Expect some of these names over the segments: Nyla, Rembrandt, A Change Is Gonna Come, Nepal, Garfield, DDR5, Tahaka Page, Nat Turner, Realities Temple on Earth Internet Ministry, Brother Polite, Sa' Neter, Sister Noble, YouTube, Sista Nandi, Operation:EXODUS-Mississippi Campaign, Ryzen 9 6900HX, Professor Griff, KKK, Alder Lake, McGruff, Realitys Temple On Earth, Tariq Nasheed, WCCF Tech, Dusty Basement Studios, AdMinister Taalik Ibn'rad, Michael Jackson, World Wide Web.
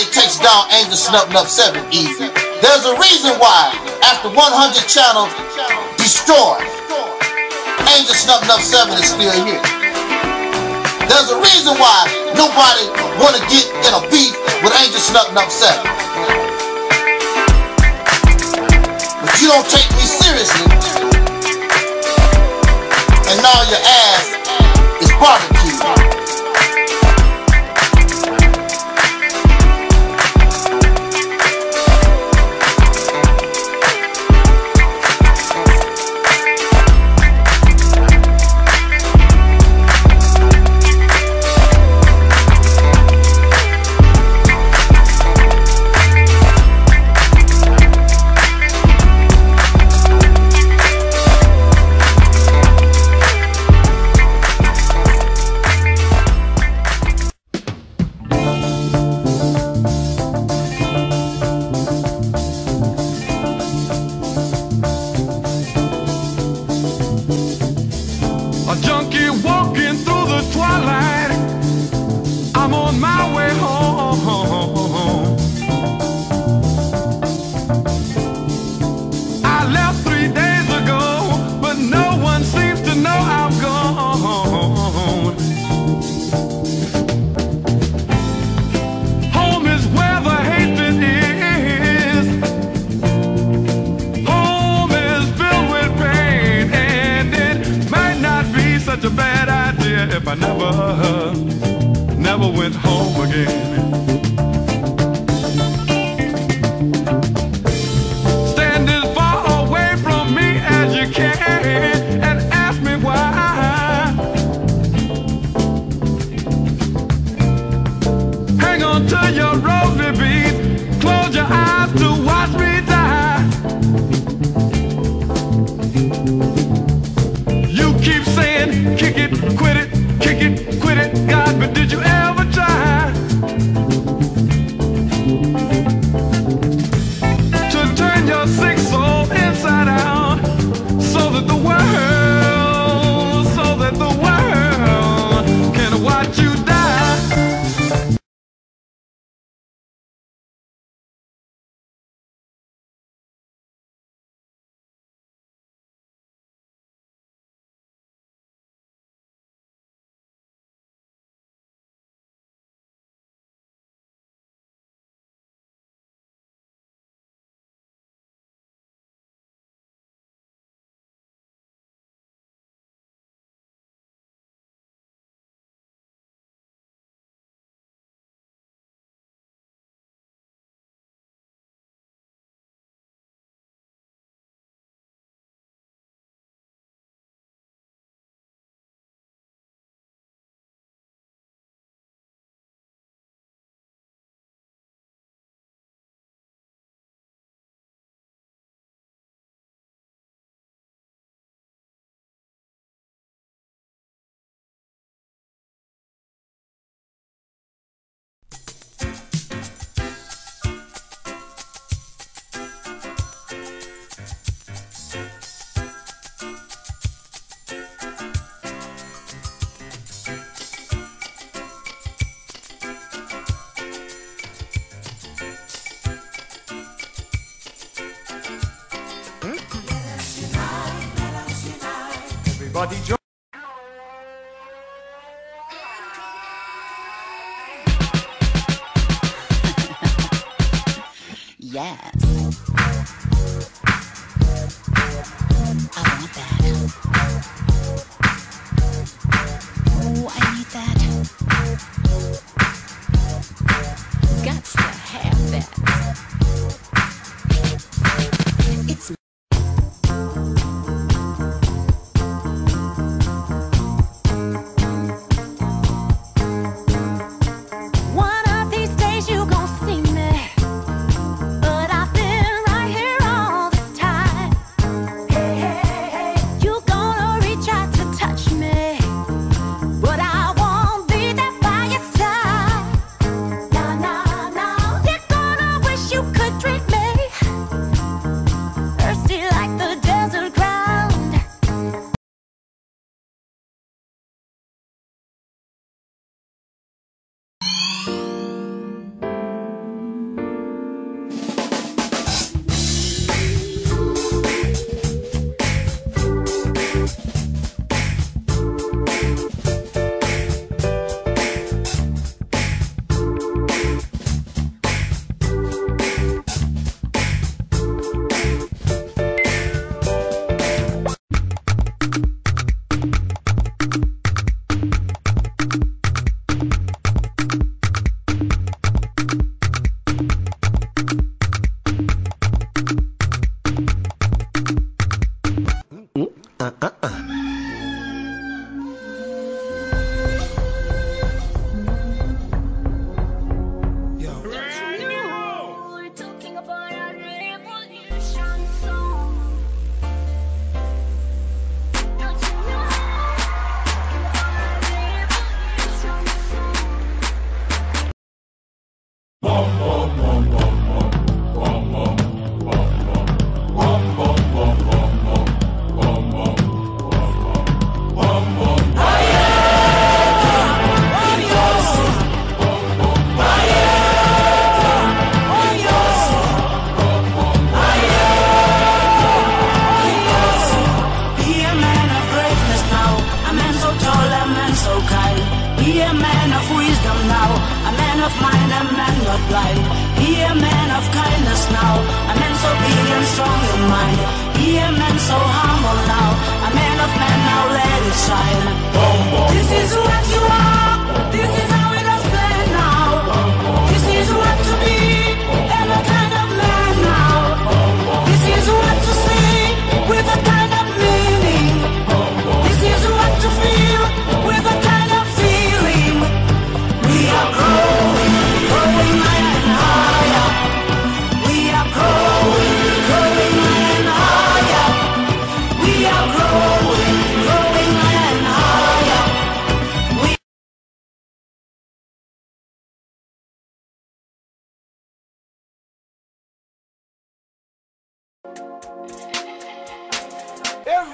nobody takes down Angelsnupnup7 easy. There's a reason why, after 100 channels destroyed, Angelsnupnup7 is still here. There's a reason why nobody want to get in a beef with Angelsnupnup7. But you don't take me seriously, and now your ass is barbecued. Everybody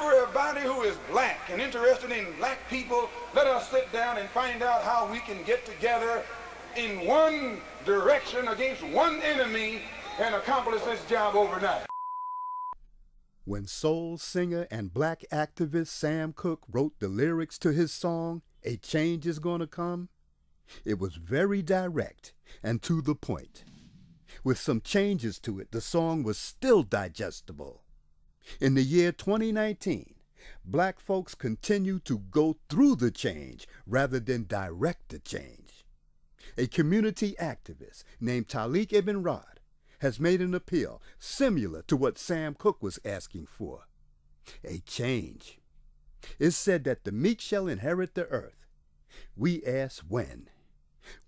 Everybody who is black and interested in black people, let us sit down and find out how we can get together in one direction against one enemy and accomplish this job overnight. When soul singer and black activist Sam Cooke wrote the lyrics to his song, A Change Is Gonna Come, it was very direct and to the point. With some changes to it, the song was still digestible. In the year 2019, black folks continue to go through the change rather than direct the change. A community activist named Taalik Ibn'rad has made an appeal similar to what Sam Cooke was asking for, a change. It's said that the meek shall inherit the earth. We ask when.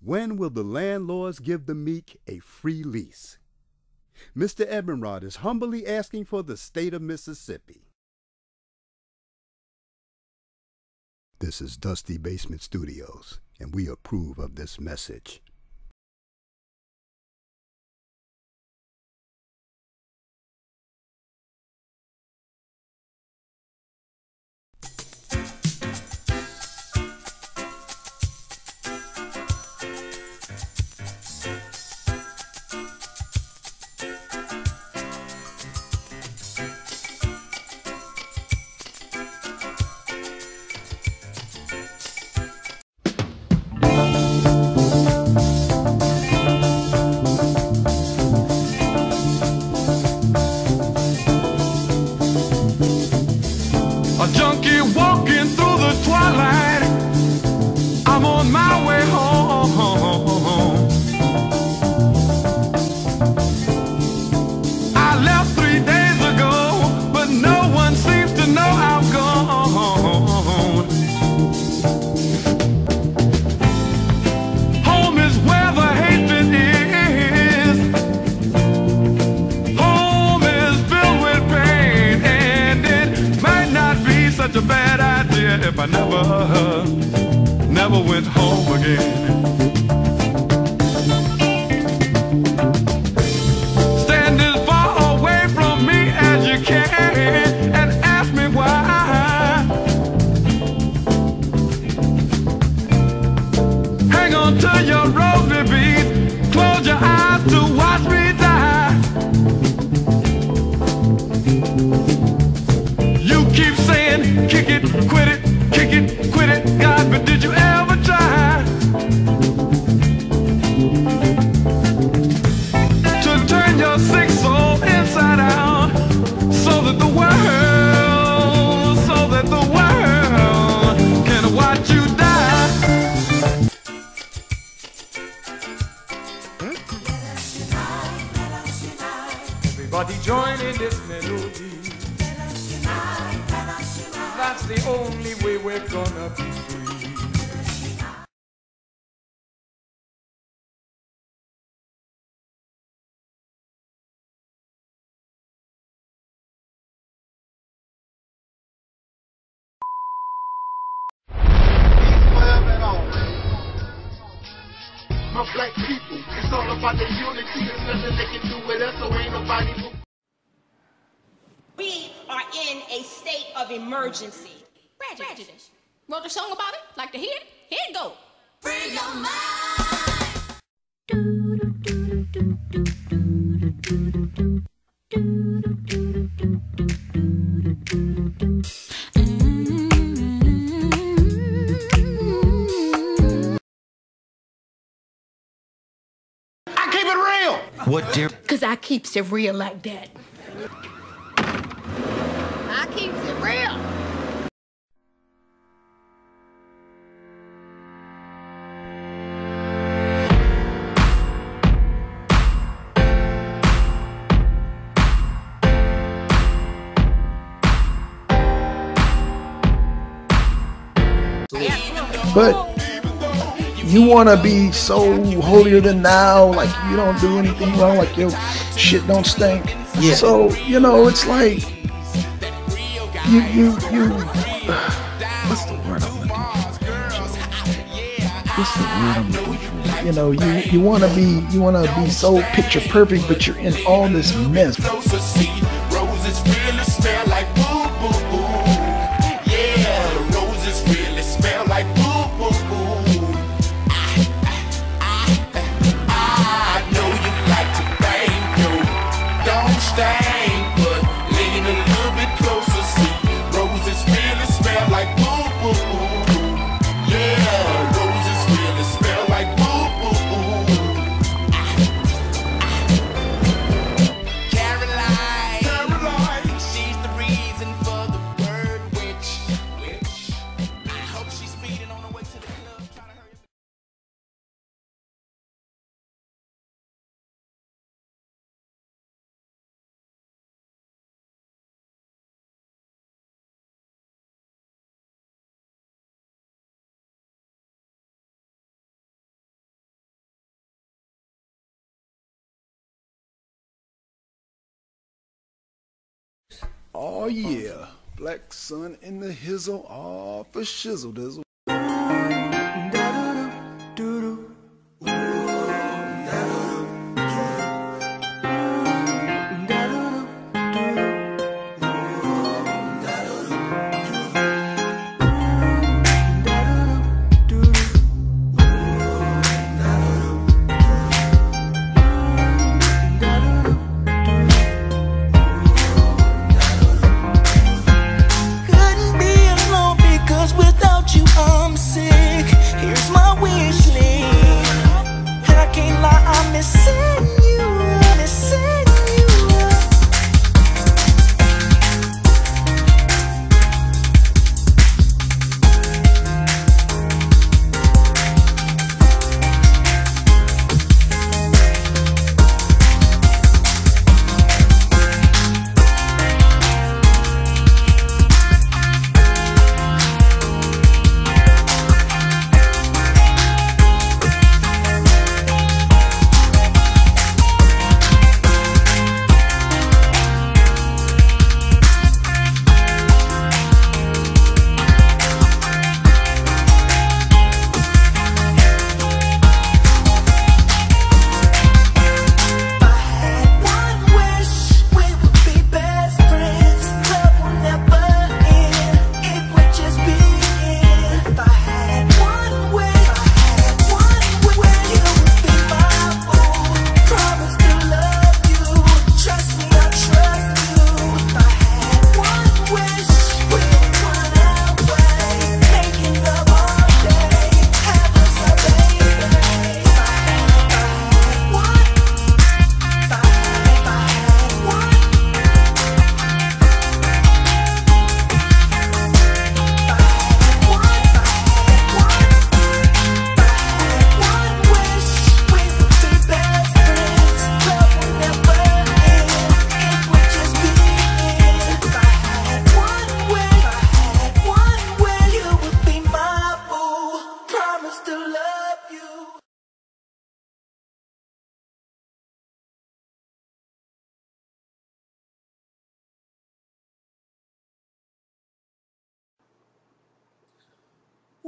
When will the landlords give the meek a free lease? Mr. Ibn'rad is humbly asking for the state of Mississippi. This is Dusty Basement Studios, and we approve of this message. If I never went home again. Stand as far away from me as you can and ask me why. Hang on to your rosy beads, close your eyes to watch me die. You keep saying, kick it, quit it. Quit it, God, but did you ever try to turn your sick soul inside out so that the world, can watch you die? Everybody join in this melody. That's the only way we're gonna be free. Black people, it's all about the unity. There's nothing they can do with us, so ain't nobody. We are in a state of emergency. Prejudice. Wrote a song about it? Like to hear it? Here it go. Free your mind. What, dear? Because I keeps it real like that. I keeps it real. But you want to be so holier than now, like you don't do anything wrong, like your shit don't stink. Yeah. So, you know, it's like, what's the word I'm looking for? You know, you want to be, so picture perfect, but you're in all this mess. Oh yeah, black sun in the hizzle, all for shizzle dizzle.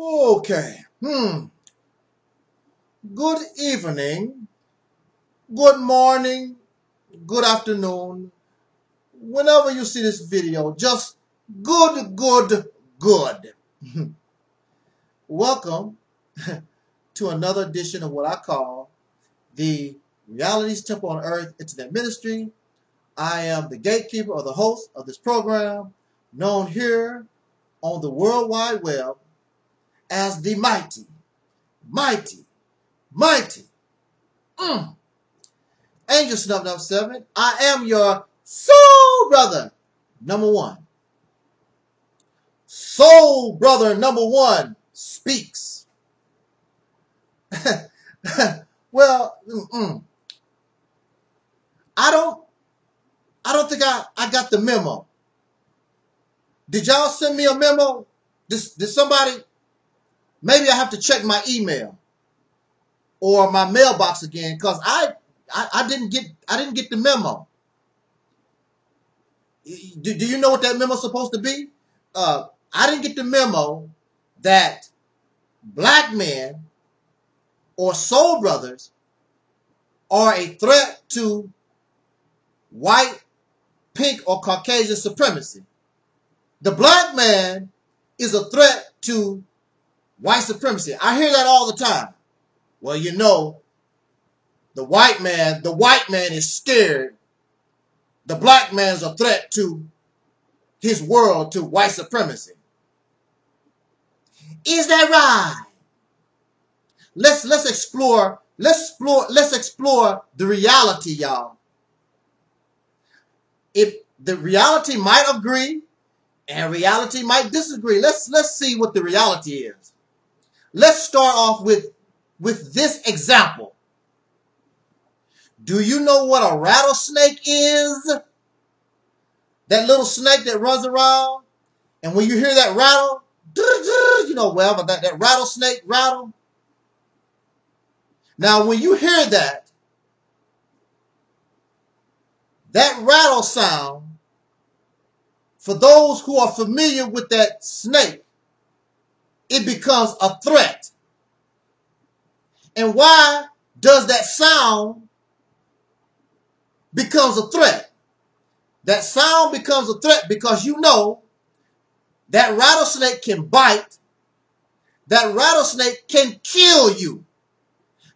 Okay. Good evening, good morning, good afternoon. Whenever you see this video, just good. Welcome to another edition of what I call the Realities Temple on Earth Internet Ministry. I am the gatekeeper or the host of this program, known here on the World Wide Web as the mighty Angelsnupnup7. I am your soul brother number one speaks. Well, I don't think I got the memo. Did y'all send me a memo? Did somebody? Maybe I have to check my email or my mailbox again, because I didn't get the memo. Do you know what that memo's supposed to be? I didn't get the memo that black men or soul brothers are a threat to white, pink, or Caucasian supremacy. The black man is a threat to white supremacy. I hear that all the time. Well, you know, the white man is scared. The black man's a threat to his world, to white supremacy. Is that right? Let's explore the reality, y'all. If the reality might agree and reality might disagree, let's see what the reality is. Let's start off with this example. Do you know what a rattlesnake is? That little snake that runs around, and when you hear that rattle, you know, whatever, that rattlesnake rattle. Now, when you hear that rattle sound, for those who are familiar with that snake, it becomes a threat. And why does that sound becomes a threat? That sound becomes a threat because you know that rattlesnake can bite. That rattlesnake can kill you.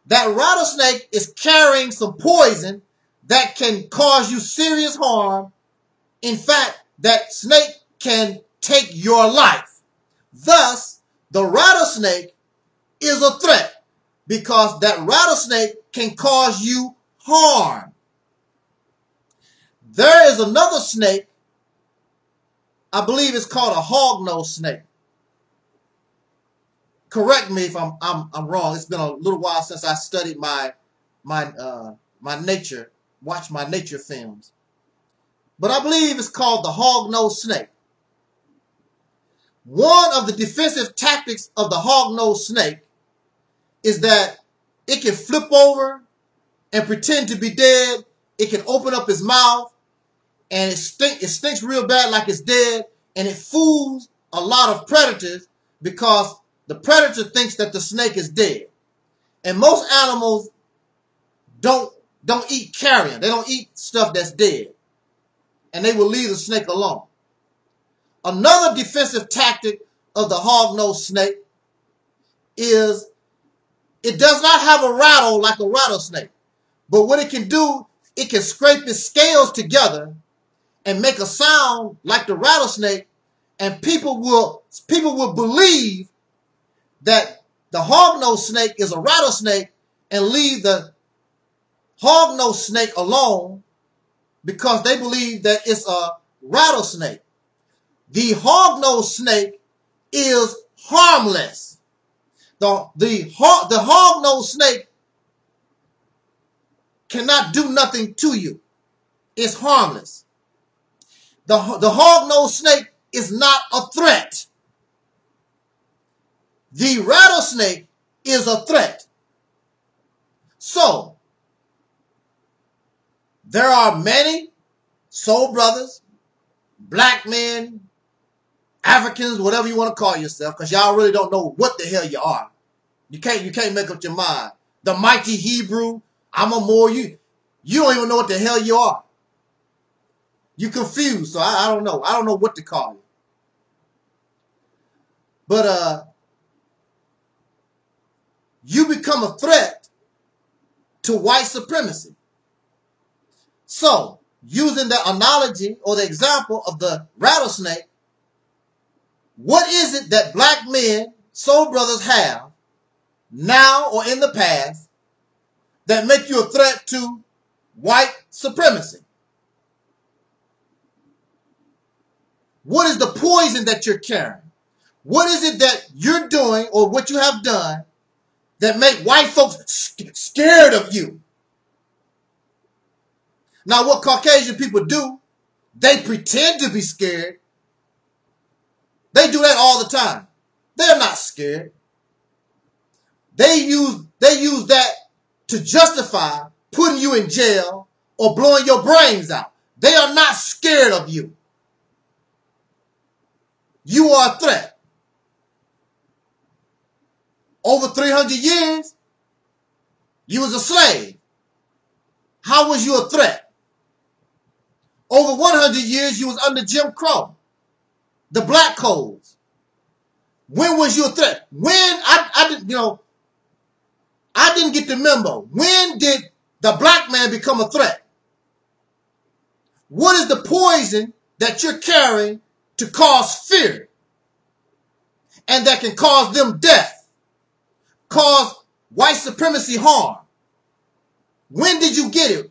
That rattlesnake is carrying some poison that can cause you serious harm. In fact, that snake can take your life. Thus, the rattlesnake is a threat because that rattlesnake can cause you harm. There is another snake, I believe it's called a hog-nosed snake. Correct me if I'm wrong. It's been a little while since I studied my nature films. But I believe it's called the hog-nosed snake. One of the defensive tactics of the hog-nosed snake is that it can flip over and pretend to be dead. It can open up its mouth and it stinks real bad like it's dead, and it fools a lot of predators because the predator thinks that the snake is dead. And most animals don't eat carrion. They don't eat stuff that's dead. And they will leave the snake alone. Another defensive tactic of the hog-nosed snake is it does not have a rattle like a rattlesnake. But what it can do, it can scrape its scales together and make a sound like the rattlesnake, and people will believe that the hog-nosed snake is a rattlesnake and leave the hog-nosed snake alone because they believe that it's a rattlesnake. The hog-nosed snake is harmless. The hog-nosed snake cannot do nothing to you. It's harmless. The hog-nosed snake is not a threat. The rattlesnake is a threat. So, there are many soul brothers, black men, Africans, whatever you want to call yourself, because y'all really don't know what the hell you are. You can't make up your mind. The mighty Hebrew, I'm a more you. You don't even know what the hell you are. You confused, so I don't know. I don't know what to call you. But you become a threat to white supremacy. So, using the analogy or the example of the rattlesnake, what is it that black men, soul brothers, have now or in the past that make you a threat to white supremacy? What is the poison that you're carrying? What is it that you're doing or what you have done that make white folks scared of you? Now, what Caucasian people do, they pretend to be scared. They do that all the time. They're not scared. They use that to justify putting you in jail or blowing your brains out. They are not scared of you. You are a threat. Over 300 years, you was a slave. How was you a threat? Over 100 years, you was under Jim Crow, the Black Codes. When was you a threat? When, I didn't get the memo. When did the black man become a threat? What is the poison that you're carrying to cause fear, and that can cause them death, cause white supremacy harm? When did you get it?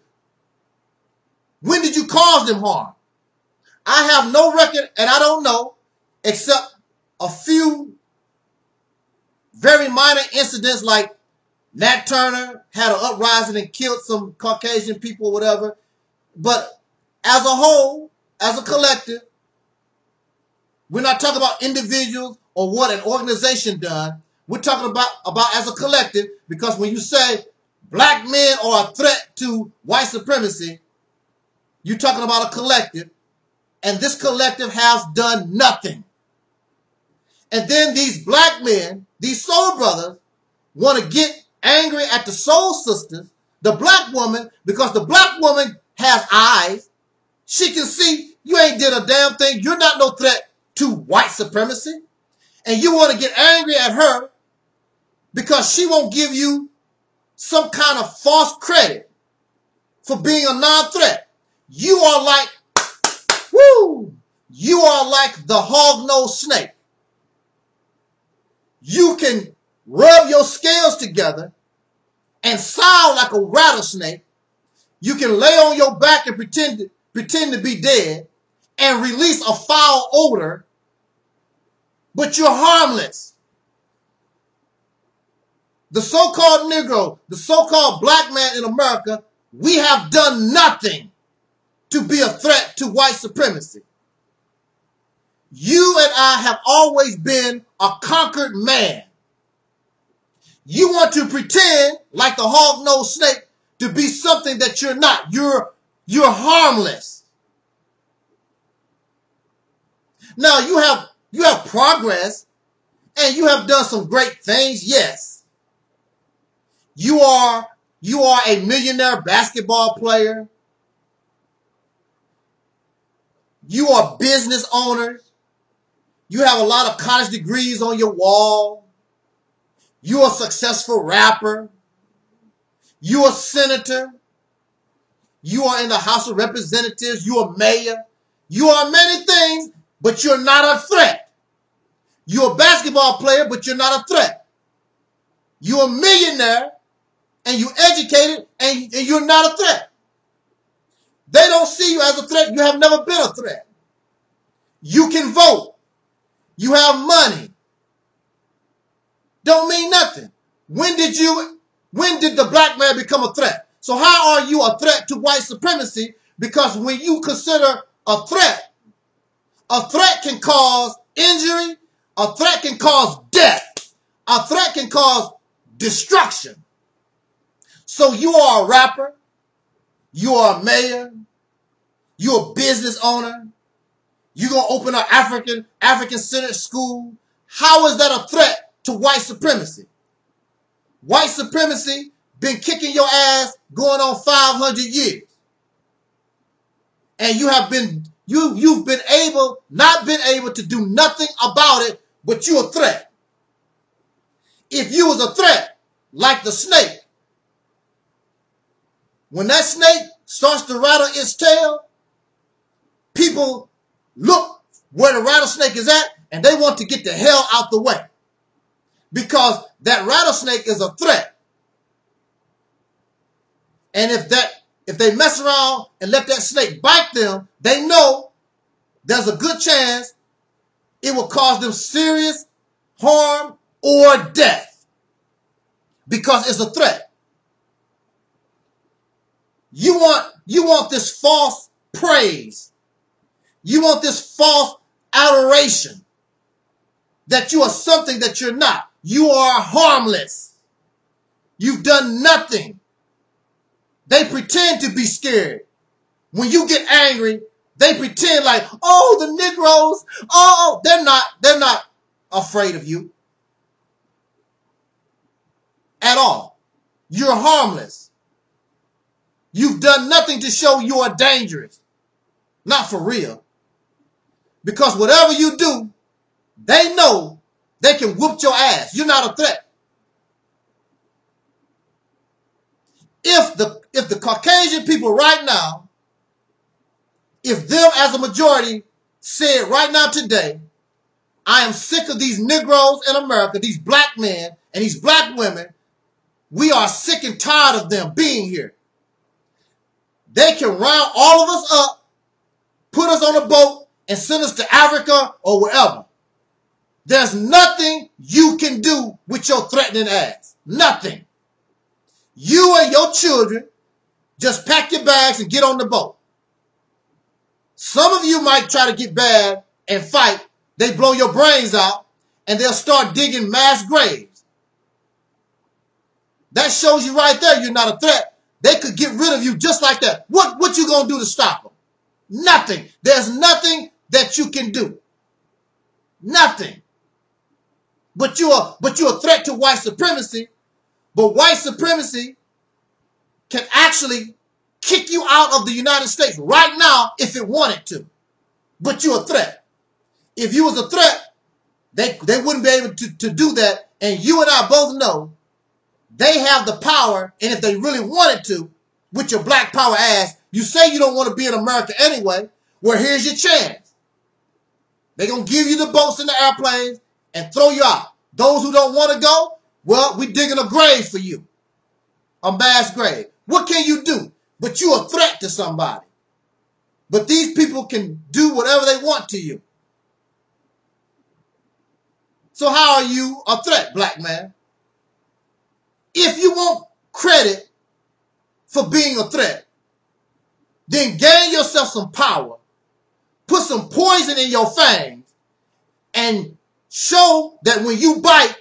When did you cause them harm? I have no record, and I don't know, except a few very minor incidents, like Nat Turner had an uprising and killed some Caucasian people or whatever. But as a whole, as a collective, we're not talking about individuals or what an organization done. We're talking about as a collective, because when you say black men are a threat to white supremacy, you're talking about a collective, and this collective has done nothing. And then these black men, these soul brothers, want to get angry at the soul sisters, the black woman, because the black woman has eyes. She can see you ain't did a damn thing. You're not no threat to white supremacy, and you want to get angry at her because she won't give you some kind of false credit for being a non-threat. You are like, woo, you are like the hog-nosed snake. You can rub your scales together and sound like a rattlesnake. You can lay on your back and pretend to be dead and release a foul odor, but you're harmless. The so-called Negro, the so-called black man in America, we have done nothing to be a threat to white supremacy. You and I have always been a conquered man. You want to pretend, like the hog-nosed snake, to be something that you're not. You're harmless. Now, you have progress, and you have done some great things, yes. You are a millionaire basketball player. You are business owners. You have a lot of college degrees on your wall. You are a successful rapper. You are a senator. You are in the House of Representatives. You are mayor. You are many things, but you're not a threat. You're a basketball player, but you're not a threat. You're a millionaire, and you're educated, and you're not a threat. They don't see you as a threat. You have never been a threat. You can vote. You have money. Don't mean nothing. When did the black man become a threat? So how are you a threat to white supremacy? Because when you consider a threat can cause injury. A threat can cause death. A threat can cause destruction. So you are a rapper. You are a mayor. You're a business owner. You gonna open up African-centered school? How is that a threat to white supremacy? White supremacy been kicking your ass going on 500 years. And you have been, you've been able, not been able to do nothing about it, but you're a threat. If you was a threat, like the snake, when that snake starts to rattle its tail, people look where the rattlesnake is at and they want to get the hell out the way. Because that rattlesnake is a threat. And if they mess around and let that snake bite them, they know there's a good chance it will cause them serious harm or death. Because it's a threat. You want this false praise. You want this false adoration that you are something that you're not. You are harmless. You've done nothing. They pretend to be scared. When you get angry, they pretend like, oh, the Negroes, oh, they're not afraid of you at all. You're harmless. You've done nothing to show you are dangerous. Not for real. Because whatever you do, they know they can whoop your ass. You're not a threat. If the Caucasian people right now, if them as a majority said right now today, I am sick of these Negroes in America, these black men and these black women. We are sick and tired of them being here. They can round all of us up, put us on a boat, and send us to Africa or wherever. There's nothing you can do with your threatening ass. Nothing. You and your children just pack your bags and get on the boat. Some of you might try to get bad and fight. They blow your brains out and they'll start digging mass graves. That shows you right there you're not a threat. They could get rid of you just like that. What you gonna do to stop them? Nothing. There's nothing that you can do. Nothing. But you're a threat to white supremacy. But white supremacy can actually kick you out of the United States right now if it wanted to. But you're a threat. If you was a threat, they wouldn't be able to do that. And you and I both know they have the power, and if they really wanted to, with your black power ass, you say you don't want to be in America anyway, well, here's your chance. They're going to give you the boats and the airplanes and throw you out. Those who don't want to go, well, we're digging a grave for you. A mass grave. What can you do? But you're a threat to somebody. But these people can do whatever they want to you. So how are you a threat, black man? If you want credit for being a threat, then gain yourself some power, put some poison in your fangs, and show that when you bite,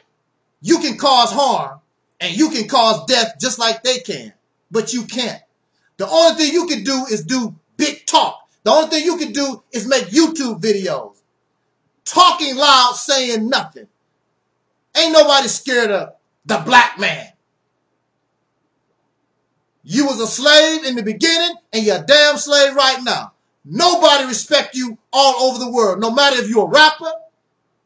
you can cause harm and you can cause death just like they can, but you can't. The only thing you can do is do big talk. The only thing you can do is make YouTube videos. Talking loud, saying nothing. Ain't nobody scared of the black man. You was a slave in the beginning and you're a damn slave right now. Nobody respect you all over the world. No matter if you're a rapper,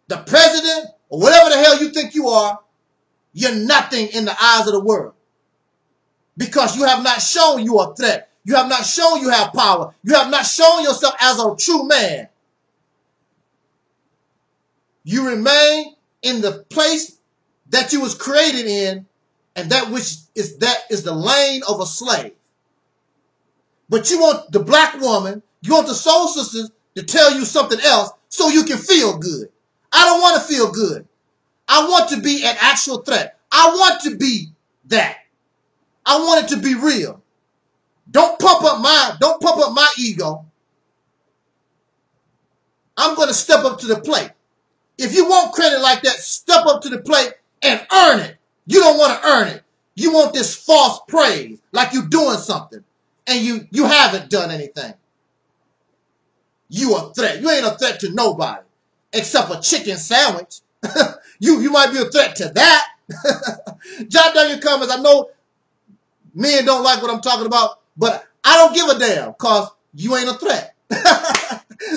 the president, or whatever the hell you think you are, you're nothing in the eyes of the world. Because you have not shown you a threat. You have not shown you have power. You have not shown yourself as a true man. You remain in the place that you was created in, and that is the lane of a slave. But you want the black woman, you want the soul sisters to tell you something else so you can feel good. I don't want to feel good. I want to be an actual threat. I want to be that. I want it to be real. Don't pump up my ego. I'm going to step up to the plate. If you want credit like that, step up to the plate and earn it. You don't want to earn it. You want this false praise, like you're doing something, and you haven't done anything. You a threat. You ain't a threat to nobody. Except a chicken sandwich. You might be a threat to that. Jot down your comments. I know men don't like what I'm talking about, but I don't give a damn because you ain't a threat.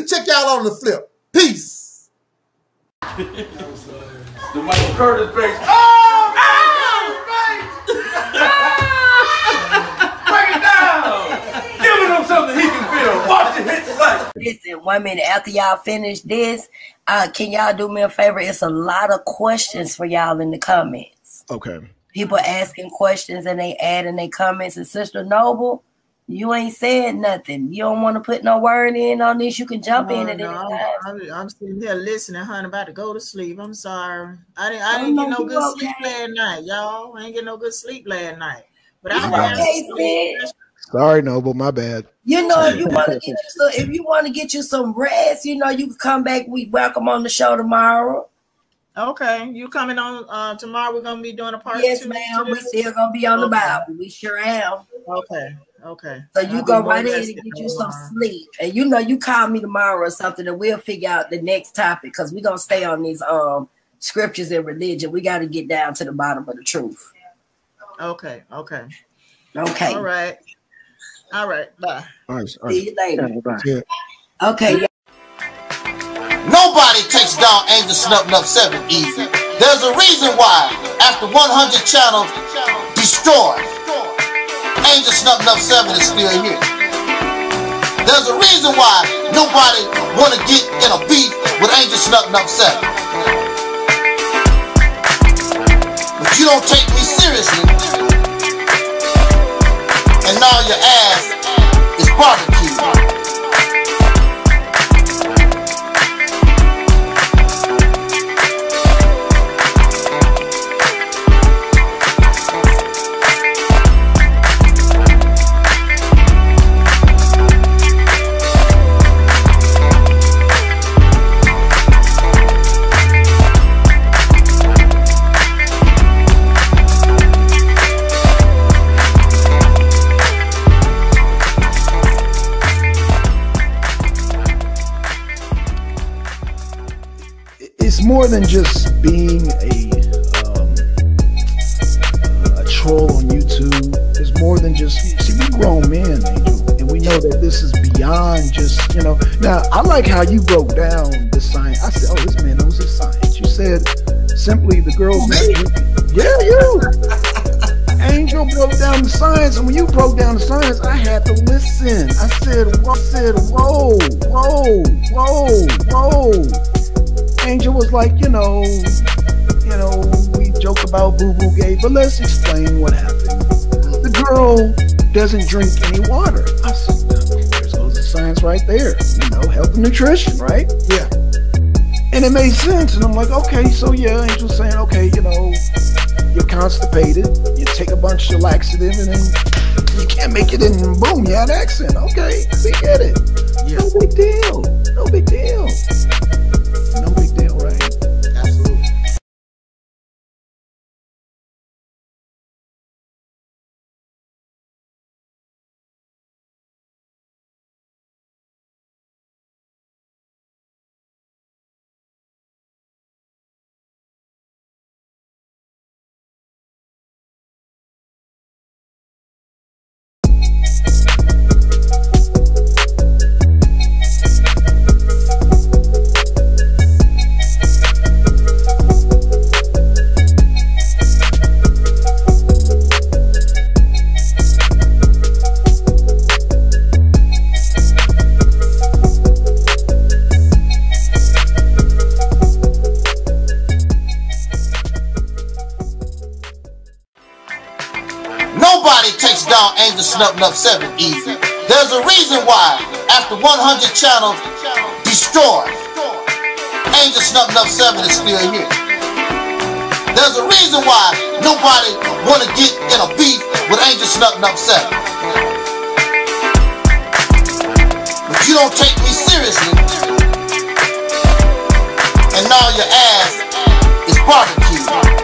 Check y'all on the flip. Peace. The Michael Curtis base. Oh, man! Break it down! Giving him something he can feel. Watch it hit the light. Listen, 1 minute after y'all finish this, can y'all do me a favor? It's a lot of questions for y'all in the comments. Okay. People asking questions and they add in their comments. And Sister Noble, you ain't saying nothing. You don't want to put no word in on this. You can jump in at any time. I'm sitting here listening, honey, about to go to sleep. I'm sorry. I didn't get no good sleep last night, y'all. I ain't get no good sleep last night. But sorry, Noble, my bad. You know, if you want to get you some, if you want to get you some rest, you know, you can come back. We welcome on the show tomorrow. Okay, you coming on tomorrow? We're gonna be doing a part. Yes, ma'am. We're still gonna be on the Bible. We sure am. Okay. Okay. So you go right in and get you some sleep, and you know you call me tomorrow or something, and we'll figure out the next topic because we're gonna stay on these scriptures and religion. We got to get down to the bottom of the truth. Okay. Okay. Okay. All right. All right. Bye. All right. All right. See you later. Yeah. Okay. Nobody takes down Angelsnupnup7 easy. There's a reason why after 100 channels destroyed, Angelsnupnup7 is still here. There's a reason why nobody want to get in a beef with Angelsnupnup7. But you don't take me seriously, and now your ass is barbecued. More than just being a troll on YouTube, it's more than just, see, we grown men, and we know that this is beyond just, you know. Now, I like how you broke down the science. I said, oh, this man knows his science. You said simply the girls. Yeah, you. Angel broke down the science, and when you broke down the science, I had to listen. I said, whoa, whoa, whoa, whoa. Angel was like, you know, we joke about boo-boo gay, but let's explain what happened. The girl doesn't drink any water. I said, there's the science right there. You know, health and nutrition, right? Yeah. And it made sense. And I'm like, okay, so yeah, Angel's saying, okay, you know, you're constipated. You take a bunch of laxative and then you can't make it in, and boom, you had an accent. Okay, we get it. Yeah. No big deal. No big deal. Angelsnupnup7 easy. There's a reason why after 100 channels destroyed, Angelsnupnup7 is still here. There's a reason why nobody want to get in a beef with Angelsnupnup7. But you don't take me seriously, and now your ass is barbecued.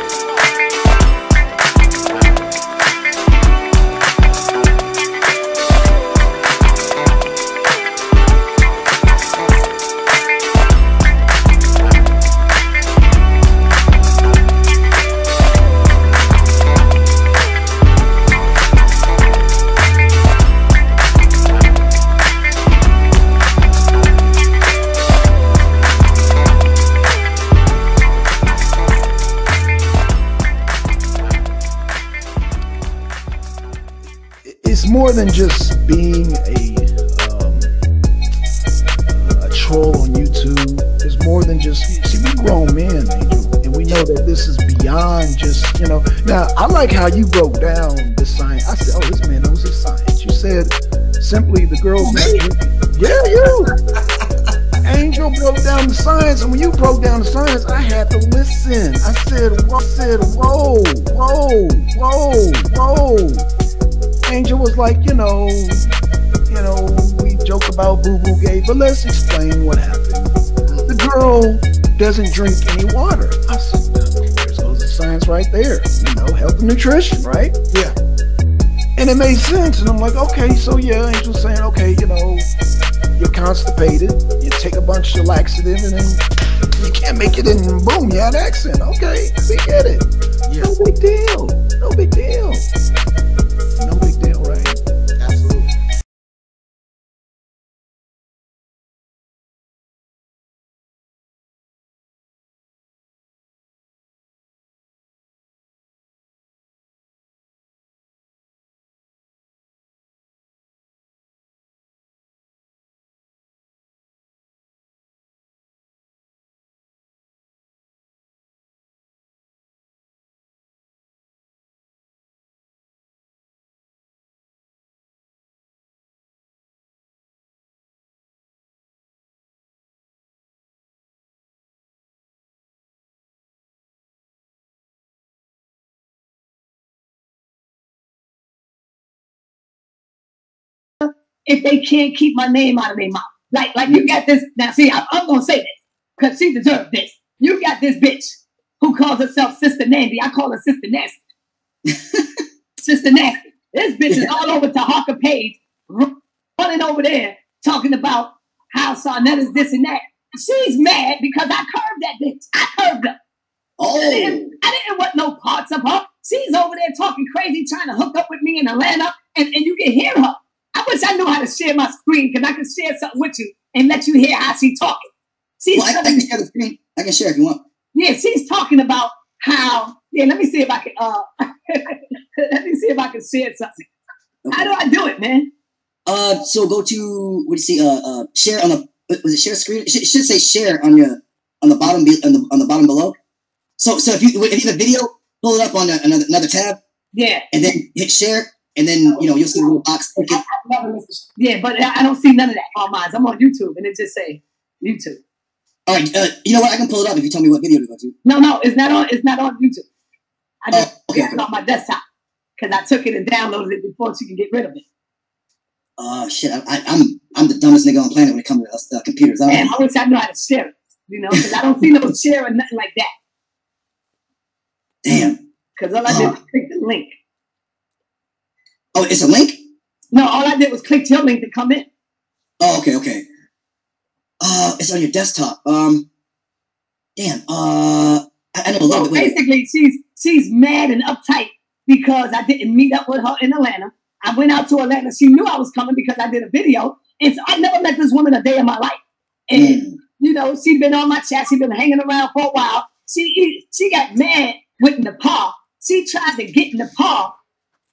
more than just being a troll on YouTube. It's more than just, see, we grown men, Angel, and we know that this is beyond just, you know. Now, I like how you broke down the science. I said, oh, this man knows his science. You said simply the girls. Yeah, you. Angel broke down the science, and when you broke down the science, I had to listen. I said, whoa, whoa, whoa, whoa. Angel was like, you know, we joke about boo-boo gay, but let's explain what happened. Girl doesn't drink any water. I said, there's the science right there. You know, health and nutrition, right? Yeah. And it made sense. And I'm like, okay, so yeah, Angel's saying, okay, you know, you're constipated. You take a bunch of laxative and then you can't make it in, and boom, you had an accent. Okay, we get it. Yeah. No big deal. No big deal. No big deal, right? Absolutely. If they can't keep my name out of their mouth. Like you got this. Now, see, I'm going to say this because she deserved this. You got this bitch who calls herself Sista Nandi. I call her Sista Nasty. Sista Nasty. This bitch is all over Tahaka Page, running over there, talking about how Sa' Neter's this and that. She's mad because I curved that bitch. I curved her. Oh. I didn't want no parts of her. She's over there talking crazy, trying to hook up with me in Atlanta, and you can hear her. I wish I knew how to share my screen because I could share something with you and let you hear how she's talking. She's I can share the screen. I can share if you want. Yeah, she's talking about how. Yeah, let me see if I can. Let me see if I can share something. Okay. How do I do it, man? So go to what do you see? Share on the share screen? It should say share on your on the bottom below. So if you have a video, pull it up on another tab. Yeah, and then hit share. And then, you know, you'll see the little box. Okay. Yeah, but I don't see none of that on mine. I'm on YouTube, and it just say YouTube. All right. You know what? I can pull it up if you tell me what video to go to. No, it's not on YouTube. I just got it on my desktop because I took it and downloaded it before so you can get rid of it. Oh, shit. I'm the dumbest nigga on planet when it comes to computers. Man, I wish I knew how to share it, you know, because I don't see no share or nothing like that. Damn. Because all I did was click the link. Oh, it's a link? No, all I did was click your link to come in. Oh, okay. It's on your desktop. Damn. I know a little bit. Basically, she's mad and uptight because I didn't meet up with her in Atlanta. I went out to Atlanta. She knew I was coming because I did a video. And so I never met this woman a day in my life. And you know, she's been on my chat. She's been hanging around for a while. She got mad with Nepal. She tried to get Nepal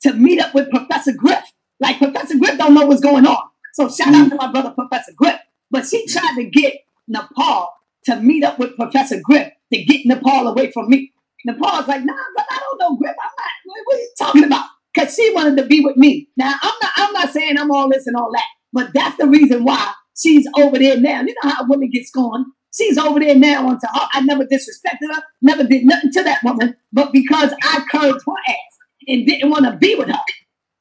to meet up with Professor Griff. Like, Professor Griff don't know what's going on. So shout out to my brother, Professor Griff. But she tried to get Nepal to meet up with Professor Griff to get Nepal away from me. Nepal's like, nah, but I don't know Griff. I'm not, what are you talking about? Because she wanted to be with me. Now, I'm not saying I'm all this and all that, but that's the reason why she's over there now. You know how a woman gets scorned. She's over there now on to her. I never disrespected her, never did nothing to that woman, but because I curved her ass and didn't want to be with her.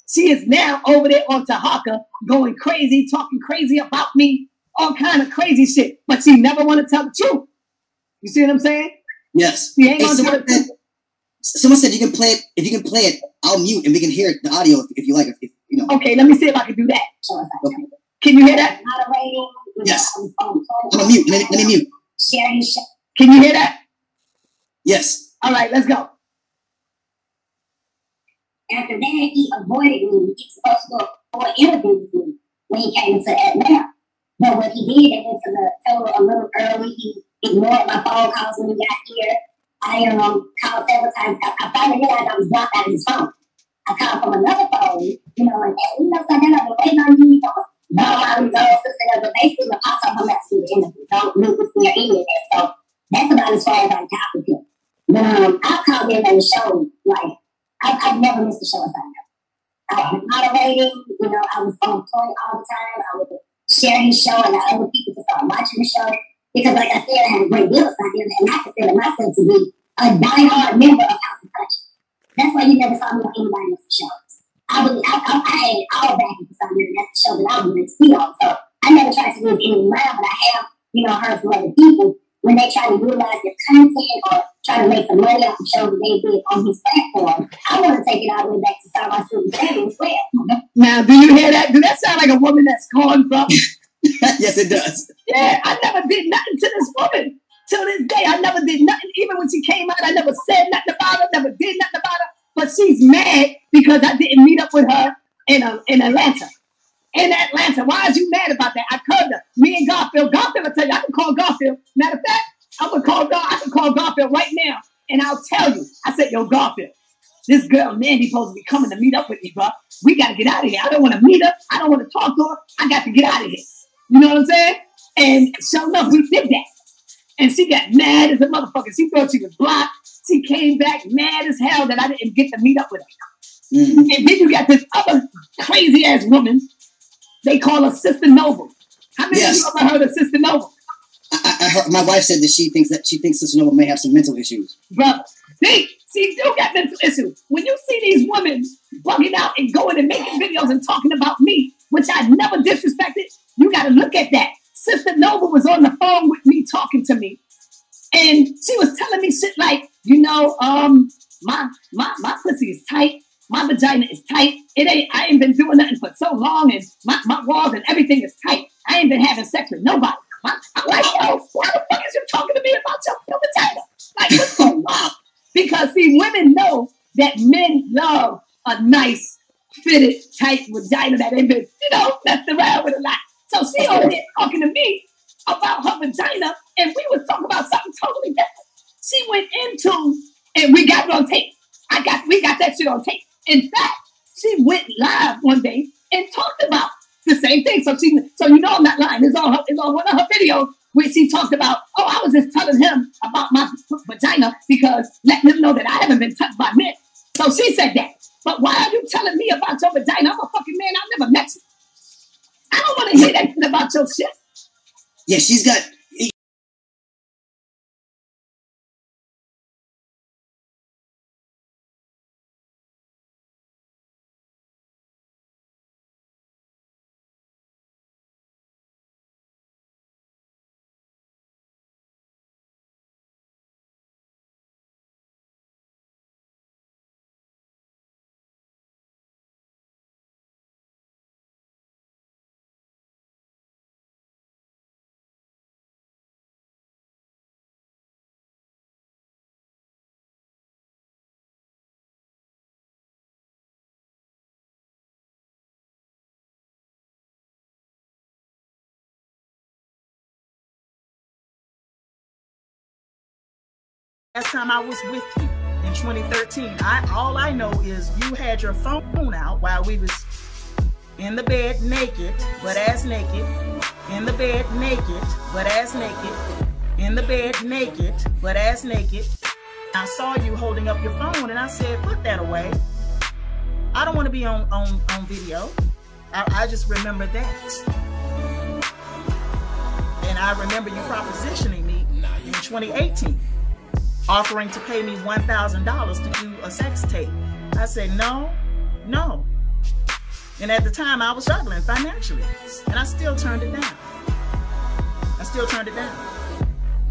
She is now over there on Tahaka going crazy, talking crazy about me, all kind of crazy shit. But she never want to tell the truth. You see what I'm saying? Yes. She ain't someone said you can play it. If you can play it, I'll mute and we can hear the audio if you like. If you know. Okay, let me see if I can do that. Okay. Can you hear that? Yes. I'm mute. Let me mute. Can you hear that? Yes. All right, let's go. After that, he avoided me. He was supposed to go for interviews with me when he came to Atlanta. But what he did, they went to the hotel a little early. He ignored my phone calls when he got here. I heard him call several times. I finally realized I was blocked out of his phone. I come from another pole, you know, and you know, so then I was waiting on you, no, I'm no sister, but basically, I told him that's the end of it. Don't move with me or any of that. So that's about as far as I got with him. But I come in and show, like, I've never missed a show as I was moderating, you know, I was on point all the time. I would share his show and other people to start watching the show because, like I said, I had a great deal of fun here, and I consider myself to be a diehard member of House of Punch. That's why you never saw me on anybody else's shows. I had all back in Sunday, and that's the show that I wanted to be on. So I never tried to lose any of mine, but I have, you know, heard from other people when they try to utilize their content or try to make some money off the shows that they did on his platform. I want to take it all the way back to start my student family as well. Now, do you hear that? Do that sound like a woman that's calling from? Yes, it does. Yeah, I never did nothing to this woman. Till this day, I never did nothing. Even when she came out, I never said nothing about her, never did nothing about her. But she's mad because I didn't meet up with her in Atlanta. In Atlanta. Why is you mad about that? I called her. Me and Garfield. Garfield, I tell you, I can call Garfield. Matter of fact, I can call Garfield right now. And I'll tell you. I said, yo, Garfield, this girl Nandi supposed to be coming to meet up with me, bro. We got to get out of here. I don't want to meet her. I don't want to talk to her. I got to get out of here. You know what I'm saying? And sure enough, we did that. And she got mad as a motherfucker. She thought she was blocked. She came back mad as hell that I didn't get to meet up with her. Mm-hmm. And then you got this other crazy-ass woman. They call her Sister Noble. How many of you ever heard of Sister Noble? I heard, my wife said that she thinks Sister Noble may have some mental issues. Brother, see, you got mental issues. When you see these women bugging out and going and making videos and talking about me, which I never disrespected, you got to look at that. Sister Noble was on the phone with me talking to me. And she was telling me shit like, you know, my pussy is tight. My vagina is tight. I ain't been doing nothing for so long. And my walls and everything is tight. I ain't been having sex with nobody. I'm like, yo, why the fuck is you talking to me about your vagina? Like, what's going on? Because, see, women know that men love a nice, fitted, tight vagina that ain't been, you know, messed around with a lot. So she over there talking to me about her vagina, and we was talking about something totally different. She went into, and we got it on tape. We got that shit on tape. In fact, she went live one day and talked about the same thing. So you know I'm not lying. It's on one of her videos where she talked about, oh, I was just telling him about my vagina because letting him know that I haven't been touched by men. So she said that. But why are you telling me about your vagina? I'm a fucking man. I never met you. I don't want to hear that shit about your shit. Yeah, she's got... Last time I was with you in 2013, all I know is you had your phone out while we was in the bed naked, but ass naked, in the bed naked, but ass naked, in the bed naked, but ass naked. I saw you holding up your phone and I said, put that away. I don't want to be on video. I just remember that. And I remember you propositioning me in 2018. Offering to pay me $1,000 to do a sex tape. I said, no. And at the time, I was struggling financially. And I still turned it down.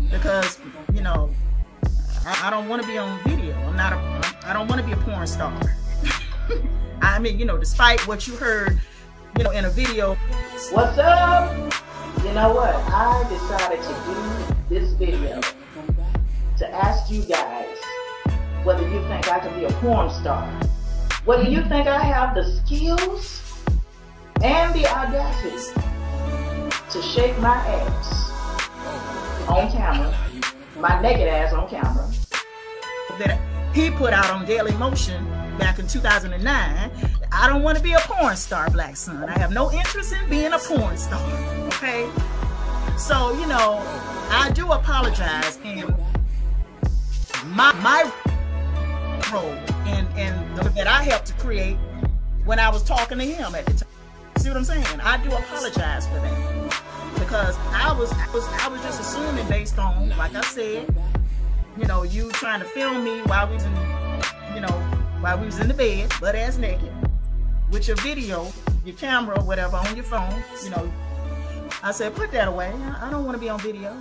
Because, you know, I don't want to be on video. I don't want to be a porn star. I mean, you know, despite what you heard, you know, in a video. What's up? You know what? I decided to do this video to ask you guys whether you think I can be a porn star, whether you think I have the skills and the audacity to shake my ass on camera, my naked ass on camera. That he put out on Daily Motion back in 2009, I don't want to be a porn star, Black Son. I have no interest in being a porn star, okay? So, you know, I do apologize, and my role and that I helped to create when I was talking to him at the time. See what I'm saying? I do apologize for that, because I was just assuming, based on, like I said, you know, you trying to film me while we was in, you know, while we was in the bed, butt ass naked, with your video, your camera, whatever, on your phone. You know, I said, put that away. I don't want to be on video.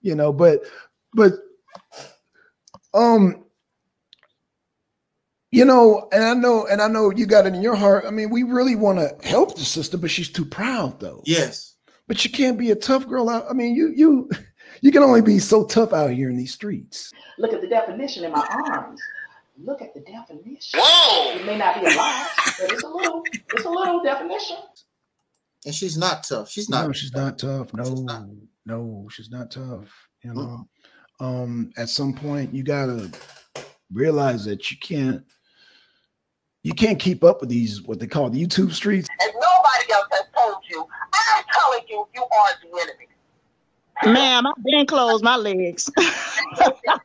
You know, but you know, and I know you got it in your heart. I mean, we really want to help the sister, but she's too proud, though. Yes. But you can't be a tough girl out. I mean, you can only be so tough out here in these streets. Look at the definition in my arms. Look at the definition. Whoa. It may not be a lot, but it's a little definition. And she's not tough. She's not. No, she's not tough. No. She's not. No, she's not tough, you know. Mm-hmm. At some point, you gotta realize that you can't keep up with these, what they call the YouTube streets. And nobody else has told you. I'm telling you, you are the enemy. Ma'am, I didn't close my legs. Psychological warfare.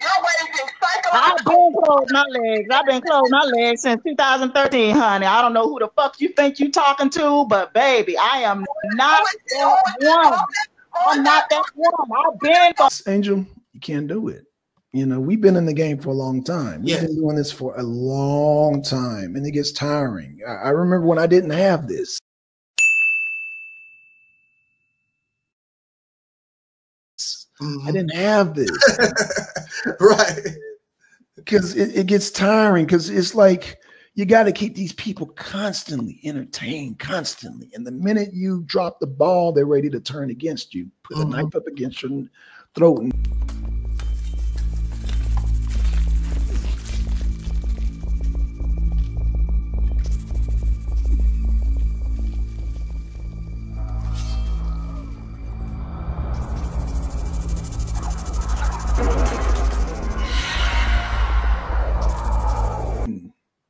You're waging psychological warfare. I've been closed my legs. I've been closed my legs since 2013, honey. I don't know who the fuck you think you talking to, but baby, I am not that one. I'm not that one. I've been. Angel, you can't do it. You know, we've been in the game for a long time. We've been doing this for a long time, and it gets tiring. I remember when I didn't have this. I didn't have this. Right. Because it gets tiring, because it's like you got to keep these people constantly entertained, constantly. And the minute you drop the ball, they're ready to turn against you, put a knife up against your throat.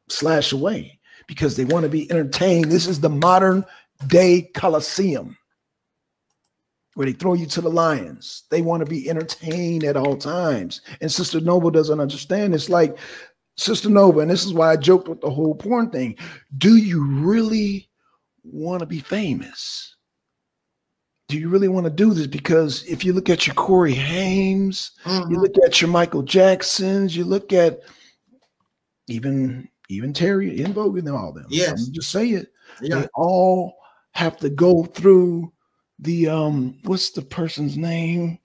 Slash away, because they want to be entertained. This is the modern day Coliseum, where they throw you to the lions. They want to be entertained at all times. And Sister Noble doesn't understand. It's like, Sister Noble, and this is why I joked with the whole porn thing. Do you really want to be famous? Do you really want to do this? Because if you look at your Corey Hames, you look at your Michael Jacksons, you look at even Terry, In Vogue, and all them. Yes. Just say it. Yeah. They all have to go through the, what's the person's name?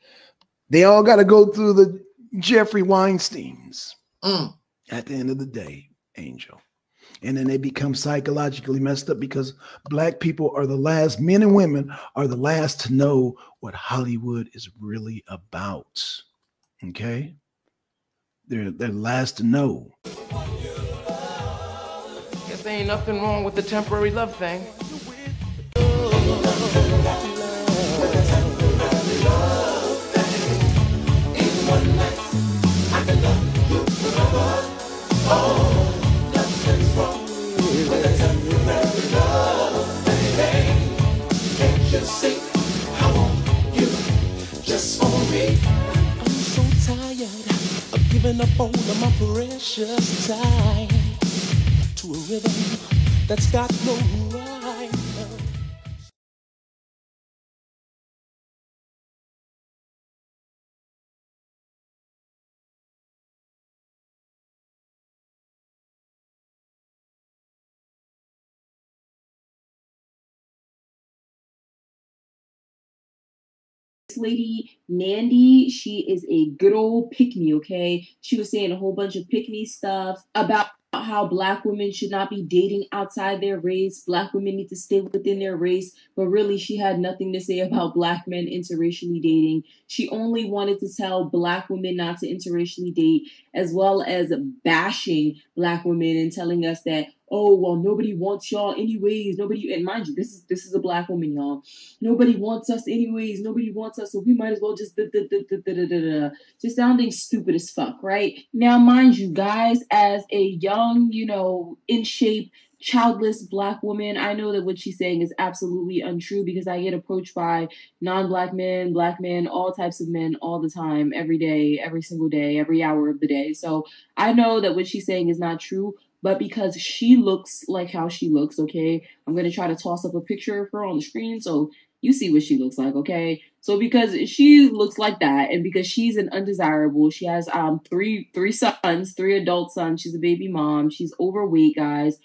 They all got to go through the Jeffrey Weinsteins at the end of the day, Angel. And then they become psychologically messed up, because Black people are the last, men and women are the last to know what Hollywood is really about. Okay. They're last to know. Ain't nothing wrong with the temporary love thing. Can't you see? I want you just for me. I'm so tired of giving up all of my precious time. A rhythm that's got no rhyme. this lady, Nandi, she is a good old pick-me, okay? She was saying a whole bunch of pick-me stuff about how black women should not be dating outside their race. Black women need to stay within their race. But really, she had nothing to say about black men interracially dating. She only wanted to tell black women not to interracially date, as well as bashing black women and telling us that, oh, well, nobody wants y'all anyways. Nobody, and mind you, this is a black woman, y'all. Nobody wants us anyways. Nobody wants us, so we might as well just just sounding stupid as fuck, right? Now, mind you, guys, as a young, you know, in shape, childless black woman, I know that what she's saying is absolutely untrue, because I get approached by non-black men, black men, all types of men all the time, every day, every single day, every hour of the day. So I know that what she's saying is not true. But because she looks like how she looks, okay, I'm going to try to toss up a picture of her on the screen so you see what she looks like, okay? So because she looks like that, and because she's an undesirable, she has three sons, three adult sons, she's a baby mom, she's overweight, guys,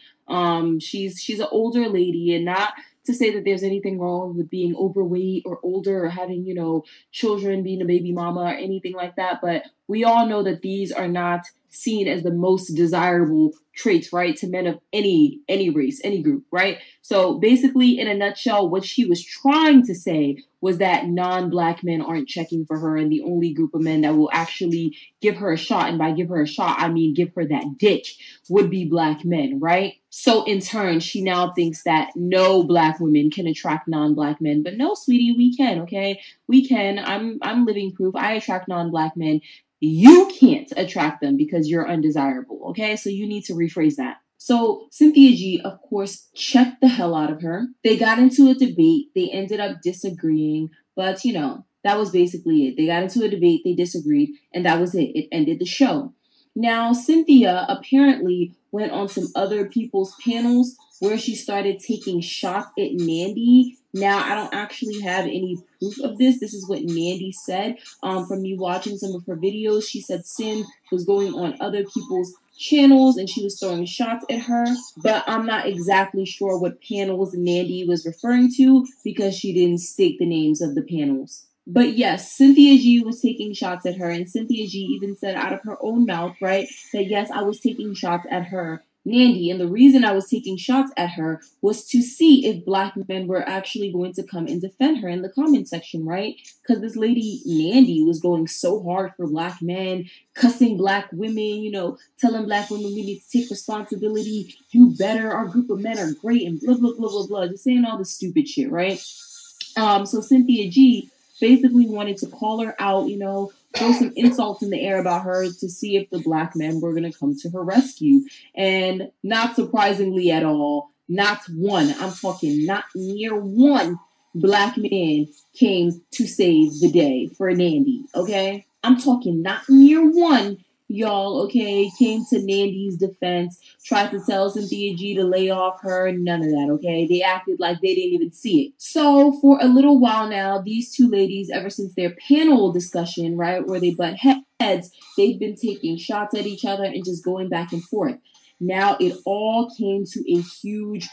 she's an older lady, and not to say that there's anything wrong with being overweight or older or having, you know, children, being a baby mama or anything like that, but we all know that these are not seen as the most desirable traits, right, to men of any race, any group, right? So basically, in a nutshell, what she was trying to say was that non-black men aren't checking for her, and the only group of men that will actually give her a shot, and by give her a shot, I mean give her that dick, would be black men, right? So in turn, she now thinks that no black women can attract non-black men. But no, sweetie, we can, okay? We can. I'm living proof. I attract non-black men. You can't attract them because you're undesirable, okay? So you need to rephrase that. So Cynthia G, of course, checked the hell out of her. They got into a debate. They ended up disagreeing, but, you know, that was basically it. They got into a debate, they disagreed, and that was it. It ended the show. Now, Cynthia apparently went on some other people's panels where she started taking shots at Nandi. Now, I don't actually have any proof of this. This is what Nandi said. From me watching some of her videos, she said Sin was going on other people's channels and she was throwing shots at her. But I'm not exactly sure what panels Nandi was referring to because she didn't state the names of the panels. But yes, Cynthia G was taking shots at her, and Cynthia G even said out of her own mouth, right, that yes, I was taking shots at her, Nandi, and the reason I was taking shots at her was to see if black men were actually going to come and defend her in the comment section, right? Because this lady, Nandi, was going so hard for black men, cussing black women, you know, telling black women we need to take responsibility, do better, our group of men are great, and blah, blah, blah, blah, blah, just saying all the stupid shit, right? So Cynthia G basically wanted to call her out, you know, throw some insults in the air about her to see if the black men were going to come to her rescue. And not surprisingly at all, not one, I'm talking not near one black man came to save the day for Nandi, okay? I'm talking not near one, y'all, okay, came to Nandi's defense, tried to tell Cynthia G to lay off her, none of that, okay? They acted like they didn't even see it. So for a little while now, these two ladies, ever since their panel discussion, right, where they butt heads, they've been taking shots at each other and just going back and forth. Now it all came to a huge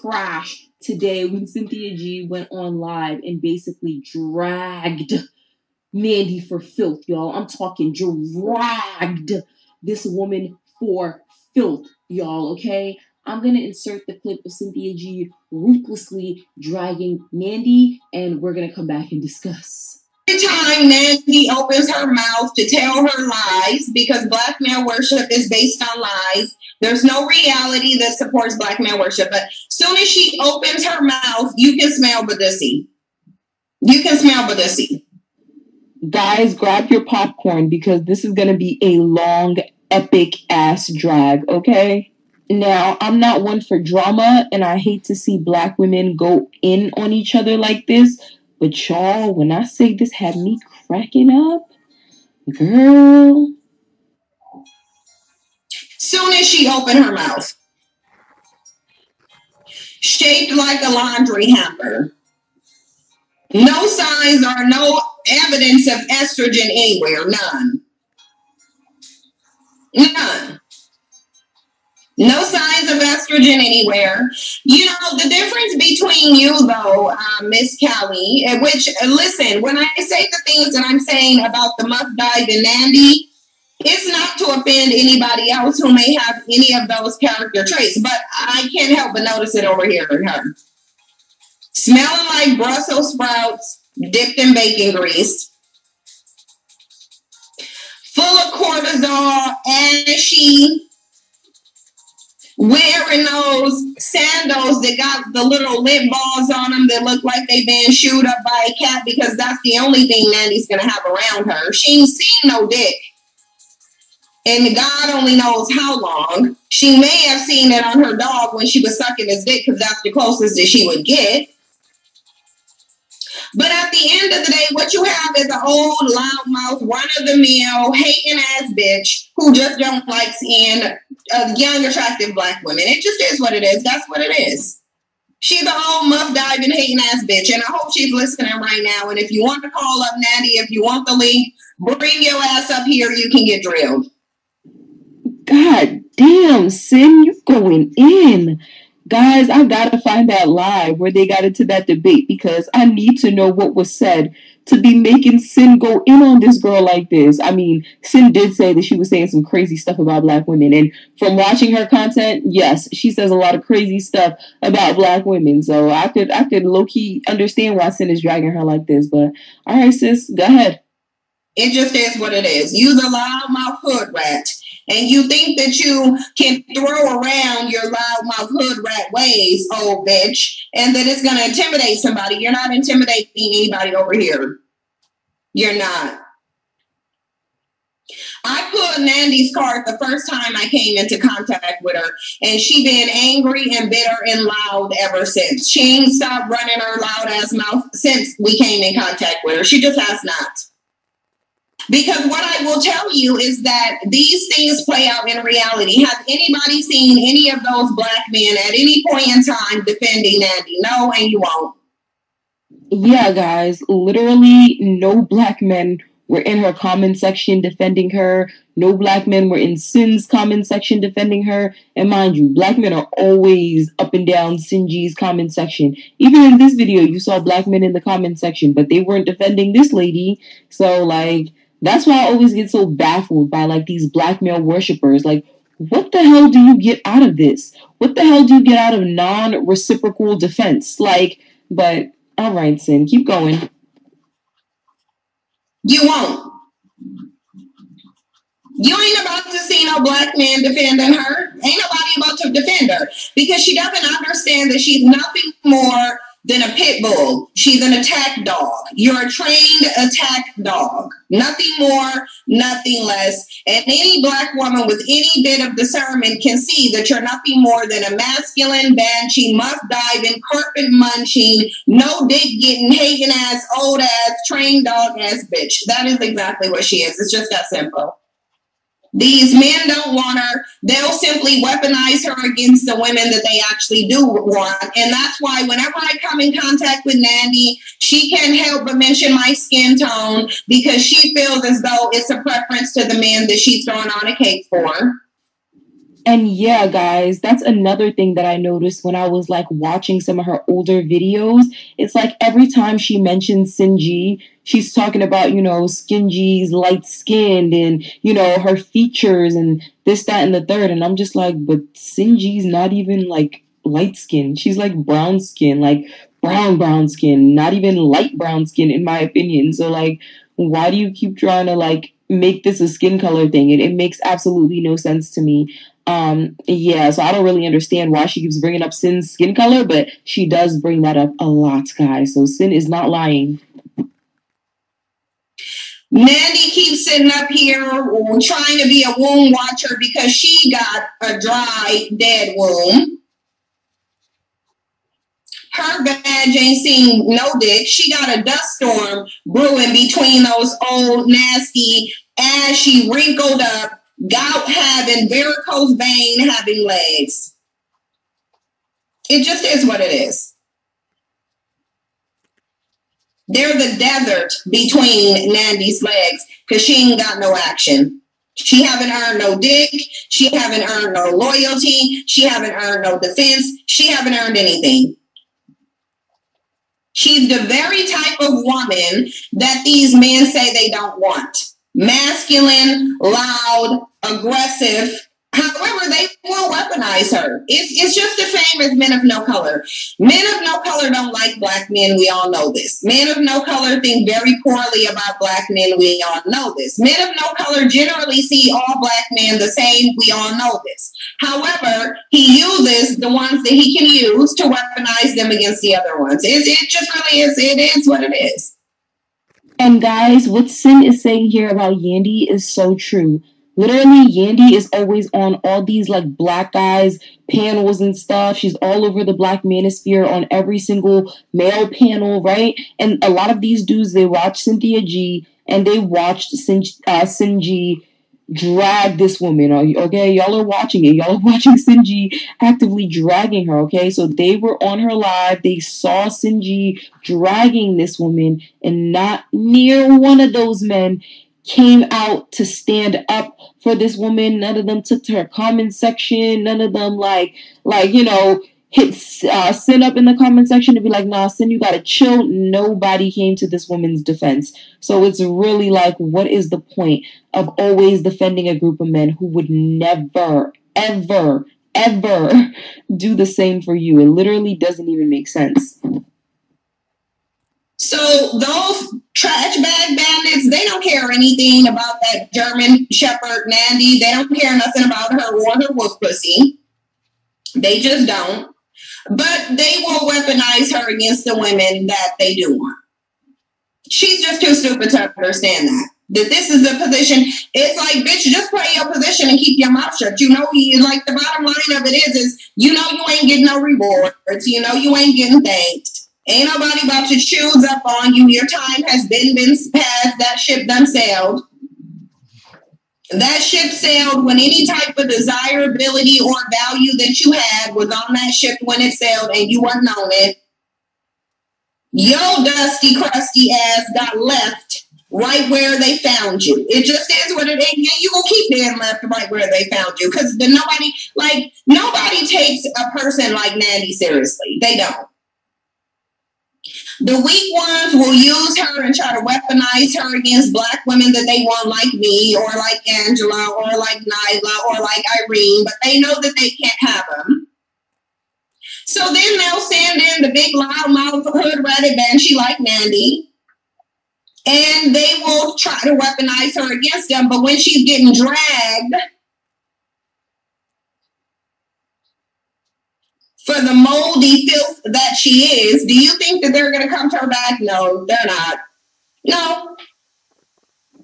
crash today when Cynthia G went on live and basically dragged Nandi for filth, y'all. I'm talking dragged this woman for filth, y'all, okay? I'm going to insert the clip of Cynthia G ruthlessly dragging Nandi, and we're going to come back and discuss. Every time Nandi opens her mouth to tell her lies, because black man worship is based on lies, there's no reality that supports black man worship. But soon as she opens her mouth, you can smell Badussi. You can smell Badussi. Guys, grab your popcorn because this is going to be a long, epic-ass drag, okay? Now, I'm not one for drama, and I hate to see black women go in on each other like this, but y'all, when I say this had me cracking up, girl. Soon as she opened her mouth, shaped like a laundry hamper, no signs or no evidence of estrogen anywhere, none. None. No signs of estrogen anywhere. You know, the difference between you, though, Miss Kelly, which, listen, when I say the things that I'm saying about the Muff Dive and Nandi, it's not to offend anybody else who may have any of those character traits, but I can't help but notice it over here in her. Smelling like Brussels sprouts dipped in bacon grease. Full of cortisol, ashy. Wearing those sandals that got the little lip balls on them that look like they've been shooed up by a cat, because that's the only thing Nandy's going to have around her. She ain't seen no dick. And God only knows how long. She may have seen it on her dog when she was sucking his dick, because that's the closest that she would get. But at the end of the day, what you have is an old loudmouth, run-of-the-mill, hating-ass bitch who just don't like seeing young, attractive black women. It just is what it is. That's what it is. She's an old muff-diving, hating-ass bitch, and I hope she's listening right now. And if you want to call up Natty, if you want the link, bring your ass up here. You can get drilled. God damn, Sin, you're going in. Guys, I gotta find that live where they got into that debate, because I need to know what was said to be making Sin go in on this girl like this. I mean, Sin did say that she was saying some crazy stuff about black women, and from watching her content, yes, she says a lot of crazy stuff about black women, so I could low-key understand why Sin is dragging her like this, but alright, sis, go ahead. It just is what it is. Use a loudmouth hood rat. And you think that you can throw around your loudmouth hood rat ways, old bitch, and that it's going to intimidate somebody. You're not intimidating anybody over here. You're not. I pulled Nandi's card the first time I came into contact with her, and she been angry and bitter and loud ever since. She ain't stopped running her loud ass mouth since we came in contact with her. She just has not. Because what I will tell you is that these things play out in reality. Has anybody seen any of those black men at any point in time defending Nandi? No, and you won't. Yeah, guys, literally no black men were in her comment section defending her. No black men were in Sin's comment section defending her. And mind you, black men are always up and down Sin G's comment section. Even in this video, you saw black men in the comment section, but they weren't defending this lady. So, like, that's why I always get so baffled by, like, these black male worshippers. Like, what the hell do you get out of this? What the hell do you get out of non-reciprocal defense? Like, but, all right, Sin, keep going. You won't. You ain't about to see no black man defending her. Ain't nobody about to defend her. Because she doesn't understand that she's nothing more than a pit bull. She's an attack dog. You're a trained attack dog. Nothing more, nothing less. And any black woman with any bit of discernment can see that you're nothing more than a masculine, banshee, muff-diving, carpet-munching, no-dick-getting, hating-ass, old-ass, trained dog-ass bitch. That is exactly what she is. It's just that simple. These men don't want her. They'll simply weaponize her against the women that they actually do want. And that's why whenever I come in contact with Nandi, she can't help but mention my skin tone, because she feels as though it's a preference to the men that she's throwing on a cake for. And yeah, guys, that's another thing that I noticed when I was, like, watching some of her older videos. It's like every time she mentions Sin G, she's talking about, you know, Sin G's light-skinned and, you know, her features and this, that, and the third. And I'm just like, but Sin G's not even, like, light-skinned. She's, like, brown skin, like, brown skin, not even light brown skin, in my opinion. So, like, why do you keep trying to, like, make this a skin color thing? It makes absolutely no sense to me. Yeah, so I don't really understand why she keeps bringing up Sin's skin color, but she does bring that up a lot, guys. So Sin is not lying. Nandi keeps sitting up here trying to be a womb watcher because she got a dry, dead womb. Her badge ain't seen no dick. She got a dust storm brewing between those old, nasty, ashy, wrinkled up, gout having, varicose vein having legs. It just is what it is. They're the desert between Nandi's legs because she ain't got no action. She haven't earned no dick. She haven't earned no loyalty. She haven't earned no defense. She haven't earned anything. She's the very type of woman that these men say they don't want. Masculine, loud, aggressive. However, they will weaponize her. It's just the same as men of no color. Men of no color don't like black men. We all know this. Men of no color think very poorly about black men. We all know this. Men of no color generally see all black men the same. We all know this. However, he uses the ones that he can use to weaponize them against the other ones. It just really is. It is what it is. And guys, what Sin is saying here about Yandy is so true. Literally, Yandy is always on all these like black guys panels and stuff. She's all over the black manosphere on every single male panel, right? And a lot of these dudes, they watch Cynthia G and they watched Sin G drag this woman, okay? Y'all are watching it. Y'all are watching Sin G actively dragging her, okay? So they were on her live. They saw Sin G dragging this woman, and not near one of those men came out to stand up for this woman. None of them took to her comment section. None of them like you know, hit Sin up in the comment section and be like, nah, Sin, you gotta chill. Nobody came to this woman's defense. So it's really like, what is the point of always defending a group of men who would never, ever, ever do the same for you? It literally doesn't even make sense. So those trash bag bandits, they don't care anything about that German Shepherd Nandi. They don't care nothing about her or her wolf pussy. They just don't. But they will weaponize her against the women that they do want. She's just too stupid to understand that this is the position. It's like, bitch, just play your position and keep your mouth shut. You know, like the bottom line of it is you know you ain't getting no rewards. You know you ain't getting thanked. Ain't nobody about to choose up on you. Your time has been passed. That ship done sailed. That ship sailed when any type of desirability or value that you had was on that ship when it sailed and you weren't on it. Your dusty, crusty ass got left right where they found you. It just is what it is. And you will keep being left right where they found you because nobody takes a person like Nandi seriously. They don't. The weak ones will use her and try to weaponize her against black women that they want, like me or like Angela or like Nyla or like Irene, but they know that they can't have them. So then they'll send in the big loudmouth hood ratted banshee like Nandi, and they will try to weaponize her against them. But when she's getting dragged, for the moldy filth that she is, do you think that they're going to come to her back? No, they're not. No.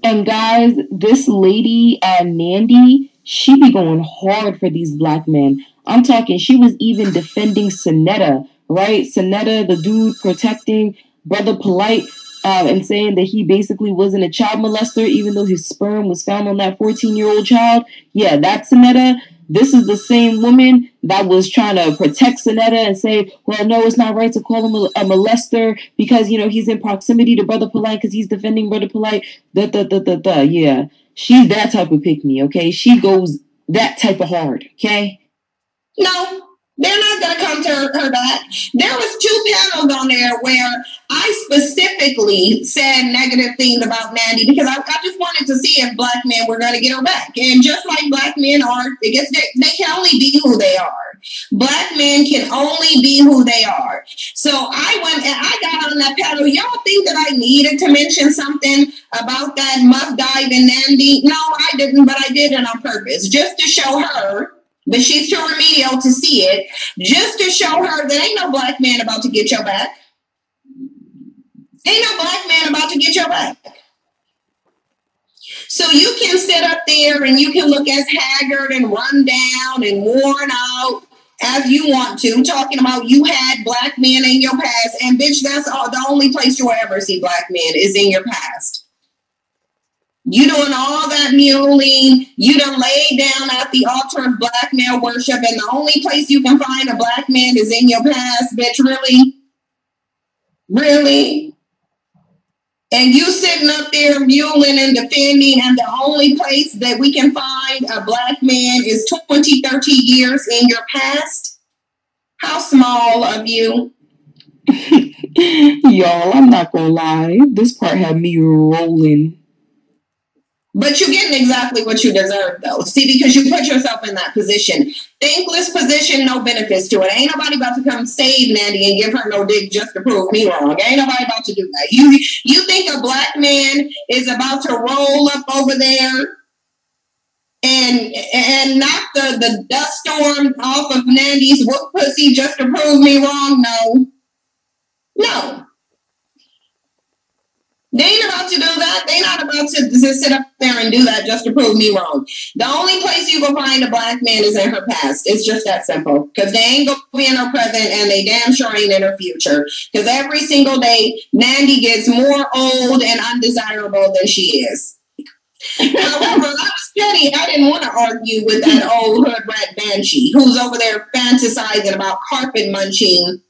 And guys, this lady, Nandi, she be going hard for these black men. I'm talking, she was even defending Sa' Neter, right? Sa' Neter, the dude protecting Brother Polite and saying that he basically wasn't a child molester, even though his sperm was found on that 14-year-old child. Yeah, that's Sa' Neter. This is the same woman that was trying to protect Sa' Neter and say, well, no, it's not right to call him a molester because, you know, he's in proximity to Brother Polite because he's defending Brother Polite. Yeah, she's that type of pick-me, okay? She goes that type of hard, okay? No, they're not going to come to her back. There was two panels on there where I specifically said negative things about Nandi because I just wanted to see if black men were going to get her back. And just like black men are, I guess they can only be who they are. Black men can only be who they are. So I went and I got on that panel. Y'all think that I needed to mention something about that muff dive and Nandi? No, I didn't, but I did it on purpose just to show her. But she's too remedial to see it, just to show her that ain't no black man about to get your back. Ain't no black man about to get your back. So you can sit up there and you can look as haggard and run down and worn out as you want to, talking about you had black men in your past. And bitch, that's all, the only place you'll ever see black men is in your past. You doing all that mewling, you done laid down at the altar of black male worship, and the only place you can find a black man is in your past, bitch, really? Really? And you sitting up there mewling and defending, and the only place that we can find a black man is 20, 30 years in your past? How small of you. Y'all, I'm not gonna lie. This part had me rolling. But you're getting exactly what you deserve, though. See, because you put yourself in that position. Thankless position, no benefits to it. Ain't nobody about to come save Nandi and give her no dick just to prove me wrong. Ain't nobody about to do that. You think a black man is about to roll up over there and knock the dust storm off of Nandi's whoop pussy just to prove me wrong? No. No. They ain't about to do that. They not about to sit up there and do that just to prove me wrong. The only place you will find a black man is in her past. It's just that simple. Because they ain't going to be in her present, and they damn sure ain't in her future. Because every single day, Nandi gets more old and undesirable than she is. However, I'm steady. I didn't want to argue with that old hood rat banshee who's over there fantasizing about carpet munching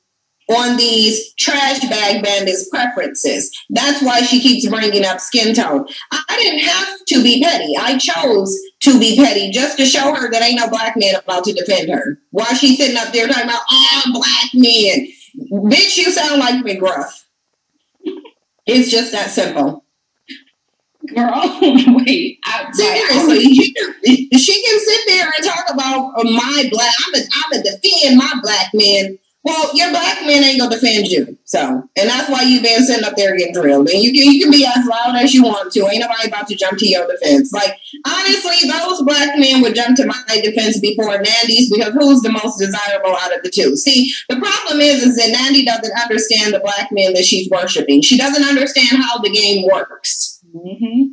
on these trash bag bandits' preferences. That's why she keeps bringing up skin tone. I didn't have to be petty. I chose to be petty just to show her that ain't no black man about to defend her. Why she sitting up there talking about all black men? Bitch, you sound like McGruff. It's just that simple. Girl, wait. Seriously, she can sit there and talk about my black. I'm a defend my black man. Well, your black man ain't gonna defend you, so, and that's why you've been sitting up there getting drilled. And you can be as loud as you want to. Ain't nobody about to jump to your defense. Like, honestly, those black men would jump to my defense before Nandi's, because who's the most desirable out of the two? See, the problem is that Nandi doesn't understand the black men that she's worshiping. She doesn't understand how the game works. Mm-hmm.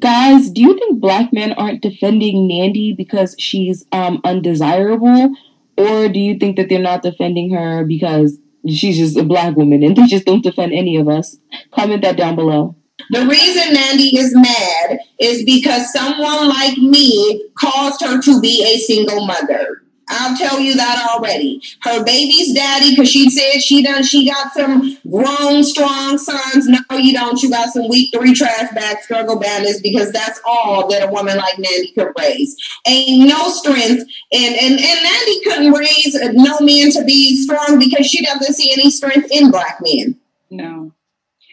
Guys, do you think black men aren't defending Nandi because she's undesirable? Or do you think that they're not defending her because she's just a black woman and they just don't defend any of us? Comment that down below. The reason Nandi is mad is because someone like me caused her to be a single mother. I'll tell you that already. Her baby's daddy, because she said she got some grown, strong sons. No, you don't. You got some weak 3 trash bag struggle bandits, because that's all that a woman like Nandi could raise. Ain't no strength. And Nandi couldn't raise no man to be strong because she doesn't see any strength in black men. No.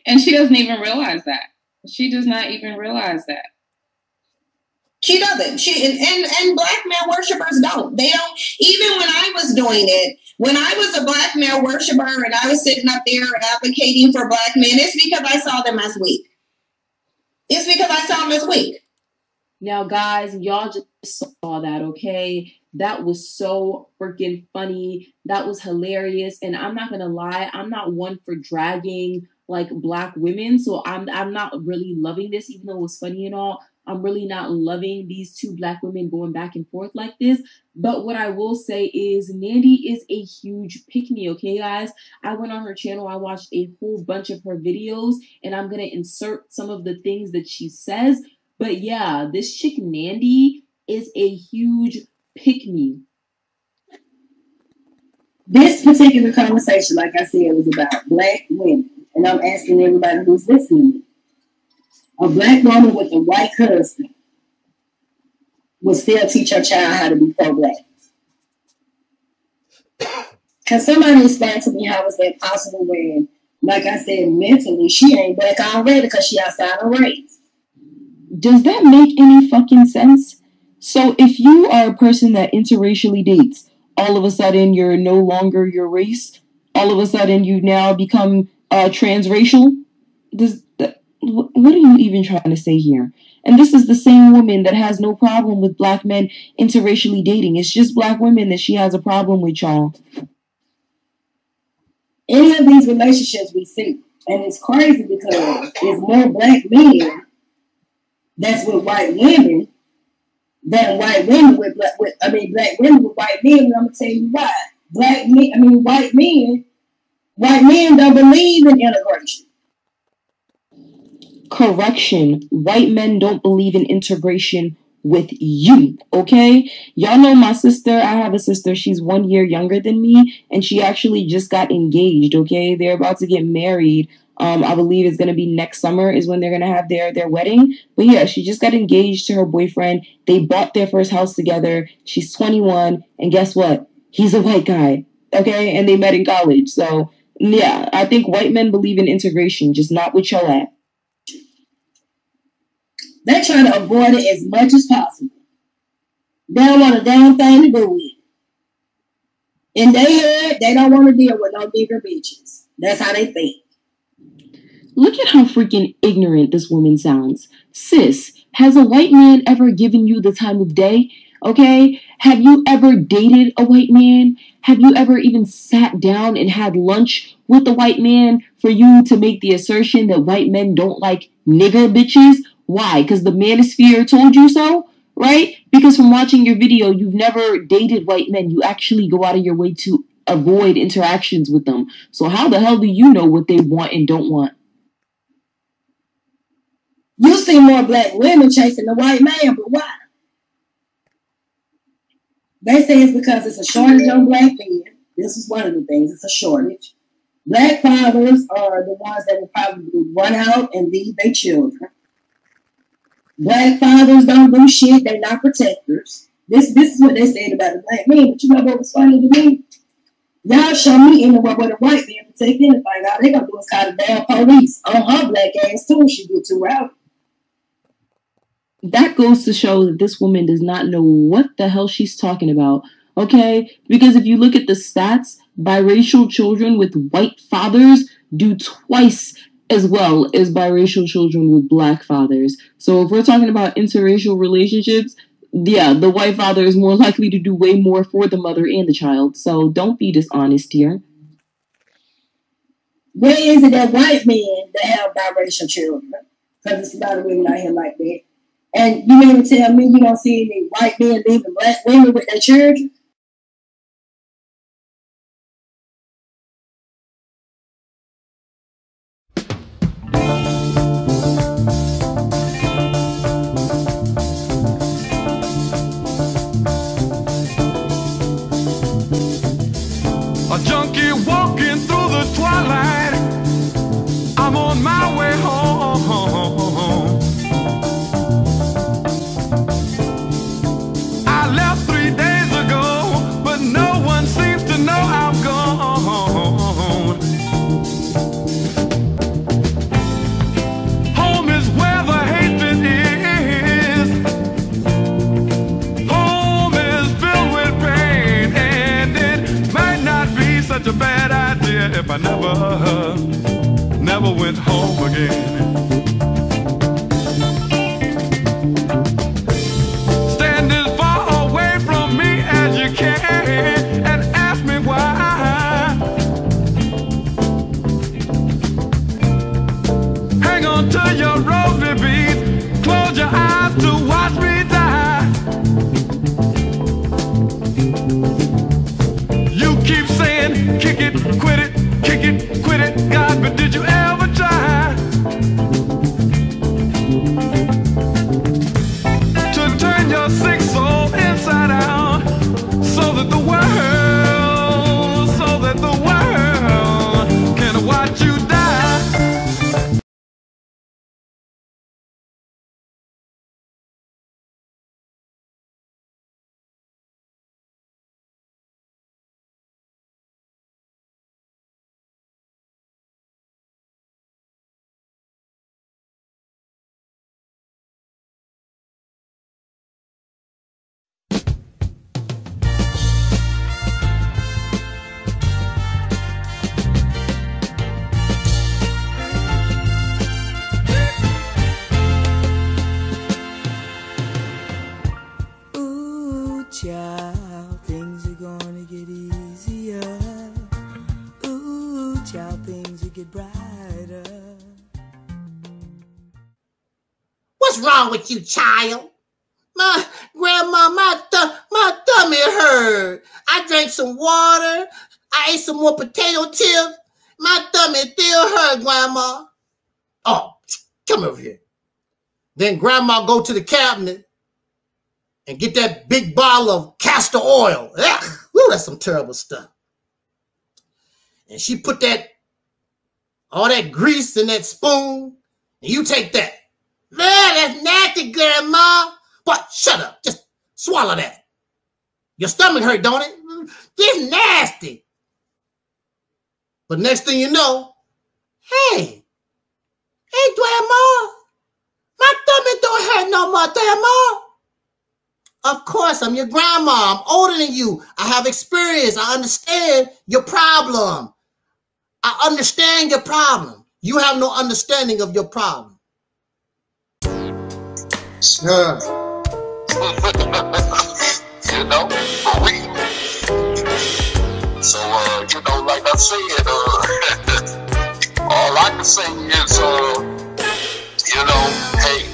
And she doesn't even realize that. She does not even realize that. She doesn't. And black male worshipers don't. They don't. Even when I was doing it, when I was a black male worshiper and I was sitting up there advocating for black men, it's because I saw them as weak. It's because I saw them as weak. Now, guys, y'all just saw that, okay? That was so freaking funny. That was hilarious. And I'm not going to lie, I'm not one for dragging like black women. So I'm not really loving this, even though it was funny and all. I'm really not loving these two black women going back and forth like this. But what I will say is Nandi is a huge pick me, okay, guys? I went on her channel. I watched a whole bunch of her videos, and I'm going to insert some of the things that she says. But yeah, this chick Nandi is a huge pick me. This particular conversation, like I said, was about black women. And I'm asking everybody who's listening. A black woman with a white husband will still teach her child how to be pro-black. Can somebody explain to me how is that possible when, like I said, mentally, she ain't black already because she outside her race? Does that make any fucking sense? So if you are a person that interracially dates, all of a sudden you're no longer your race, all of a sudden you now become transracial, what are you even trying to say here? And this is the same woman that has no problem with black men interracially dating. It's just black women that she has a problem with, y'all. Any of these relationships we see, and it's crazy because it's more black men that's with white women than white women with black. Black women with white men. And I'm gonna tell you why. White men don't believe in integration. Correction, white men don't believe in integration with you, okay? Y'all know my sister. I have a sister. She's 1 year younger than me, and she actually just got engaged, okay? They're about to get married I believe it's going to be next summer is when they're going to have their wedding. But yeah, she just got engaged to her boyfriend. They bought their first house together. She's 21. And guess what? He's a white guy. Okay. And they met in college. So yeah, I think white men believe in integration, just not with your ass. They're trying to avoid it as much as possible. They don't want a damn thing to do with it. In their head, they don't want to deal with no bigger bitches. That's how they think. Look at how freaking ignorant this woman sounds. Sis, has a white man ever given you the time of day? Okay? Have you ever dated a white man? Have you ever even sat down and had lunch with a white man for you to make the assertion that white men don't like nigger bitches? Why? Because the manosphere told you so? Right? Because from watching your video, you've never dated white men. You actually go out of your way to avoid interactions with them. So how the hell do you know what they want and don't want? You see more black women chasing the white man, but why? They say it's because it's a shortage on black men. This is one of the things. It's a shortage. Black fathers are the ones that will probably run out and leave their children. Black fathers don't do shit. They're not protectors. This is what they said about the black men. But you know what was funny to me? Y'all show me anywhere where the white man protect anything. All they gonna do is call the damn police on her black ass too. She get too out. That goes to show that this woman does not know what the hell she's talking about. Okay? Because if you look at the stats, biracial children with white fathers do twice as well as biracial children with black fathers. So if we're talking about interracial relationships, yeah, the white father is more likely to do way more for the mother and the child. So don't be dishonest here. Where is it that white men that have biracial children? Because there's a lot of women out here like that. And you mean to tell me you don't see any white men leaving black women with their children? A junkie walking through the twilight. I'm on my way home. A bad idea if I never went home again. Stand as far away from me as you can and ask me why. Hang on to your rosy beads, close your eyes to watch me die. You keep saying kick it, quit it, kick it, quit it, God, but did you ever try to turn your sick soul inside out so that the world can watch you die? What's wrong with you, child? My grandma, my tummy hurt. I drank some water. I ate some more potato chips. My tummy still hurt, Grandma. Oh, come over here. Then Grandma go to the cabinet and get that big bottle of castor oil. Ugh, ooh, that's some terrible stuff. And she put that all that grease and that spoon, and you take that. Man, that's nasty, Grandma. But shut up. Just swallow that. Your stomach hurt, don't it? This nasty. But next thing you know, hey, Grandma, my stomach don't hurt no more, Grandma. Of course, I'm your grandma. I'm older than you. I have experience. I understand your problem. I understand your problem. You have no understanding of your problem. Sure. You know, for real. So, you know, like I said, all I can say is, you know, hey,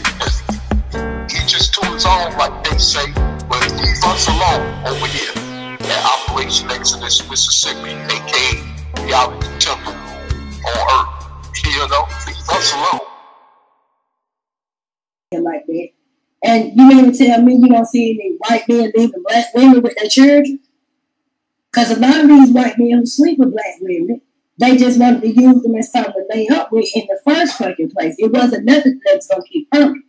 he just to his own, like they say, but leave us alone over here at Operation Exodus, Mississippi, a.k.a. Reality Temple on Earth. You know, leave us alone. Like that. And you mean to tell me you don't see any white men leaving black women with their children? Because a lot of these white men who sleep with black women, they just wanted to use them as something to lay up with in the first fucking place. It wasn't nothing that's going to keep coming.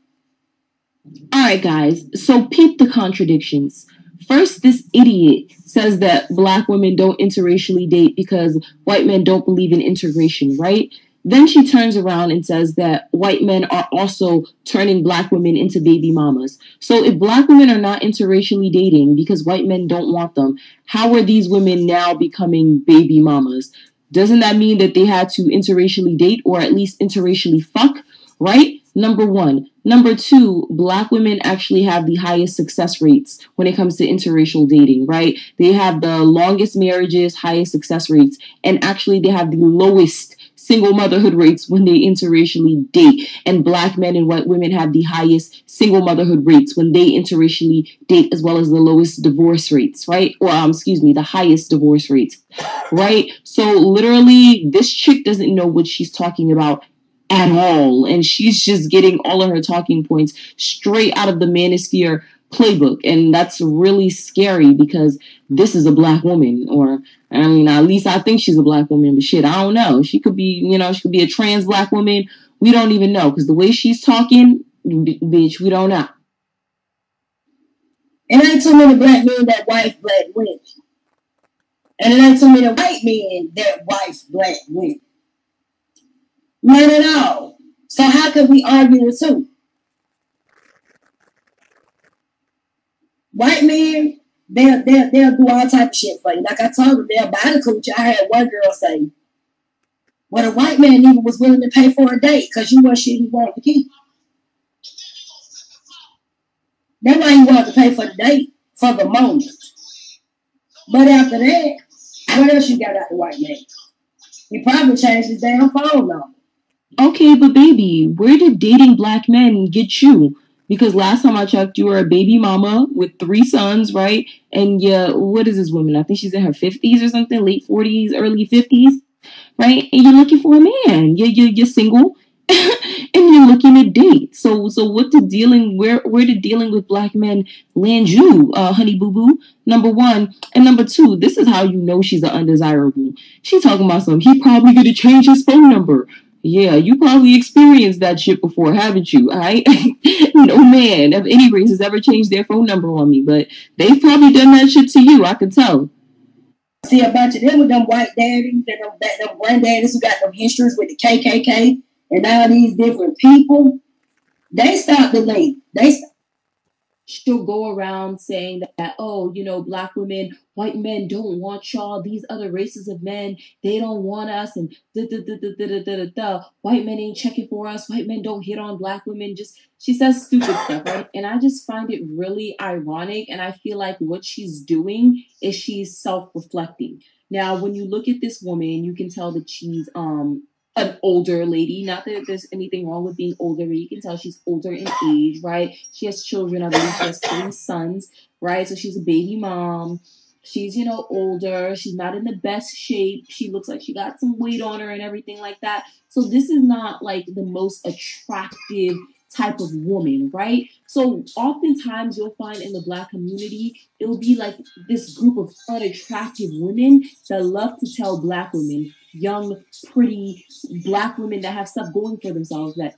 All right, guys. So peep the contradictions. First, this idiot says that black women don't interracially date because white men don't believe in integration, right? Then she turns around and says that white men are also turning black women into baby mamas. So if black women are not interracially dating because white men don't want them, how are these women now becoming baby mamas? Doesn't that mean that they had to interracially date or at least interracially fuck, right? Number one. Number two, black women actually have the highest success rates when it comes to interracial dating, right? They have the longest marriages, highest success rates, and actually they have the lowest single motherhood rates when they interracially date. And black men and white women have the highest single motherhood rates when they interracially date, as well as the lowest divorce rates, right? Or, excuse me, the highest divorce rates, right? So literally, this chick doesn't know what she's talking about at all. And she's just getting all of her talking points straight out of the manosphere playbook. And that's really scary because this is a black woman, or I mean, at least I think she's a black woman, but shit, I don't know. She could be, you know, she could be a trans black woman. We don't even know because the way she's talking, bitch, we don't know. And ain't too many black men that wife black women. And it ain't too many white men that wife black women. Not at all. So how could we argue the two? White men, they'll do all type of shit for you. Like I told them, they'll buy the coochie. I had one girl say, well, a white man even was willing to pay for a date because you want shit he wanted to keep. That's why he wanted to pay for the date for the moment. But after that, what else you got out the white man? He probably changed his damn phone number. Okay, but baby, where did dating black men get you? Because last time I checked, you were a baby mama with 3 sons, right? And yeah, what is this woman? I think she's in her 50s or something, late 40s, early 50s, right? And you're looking for a man. You're single, and you're looking to date. So what did dealing? Where did dealing with black men land you, honey boo boo? Number one, and number two, this is how you know she's an undesirable. She's talking about something. He probably gonna change his phone number. Yeah, you probably experienced that shit before, haven't you? All right? No man of any race has ever changed their phone number on me, but they've probably done that shit to you, I can tell. See a bunch of them with them white daddies and them granddaddies who got them histories with the KKK and all these different people. They stop the late. She'll go around saying that, oh, you know, black women, white men don't want y'all. These other races of men, they don't want us. And white men ain't checking for us. White men don't hit on black women. Just she says stupid stuff, right? And I just find it really ironic. And I feel like what she's doing is she's self-reflecting. Now, when you look at this woman, you can tell that she's an older lady. Not that there's anything wrong with being older, but you can tell she's older in age, right? She has children. I believe she has 3 sons, right? So she's a baby mom. She's, you know, older. She's not in the best shape. She looks like she got some weight on her and everything like that. So this is not like the most attractive type of woman, right? So oftentimes you'll find in the black community, it'll be like this group of unattractive women that love to tell black women, young, pretty black women that have stuff going for themselves that,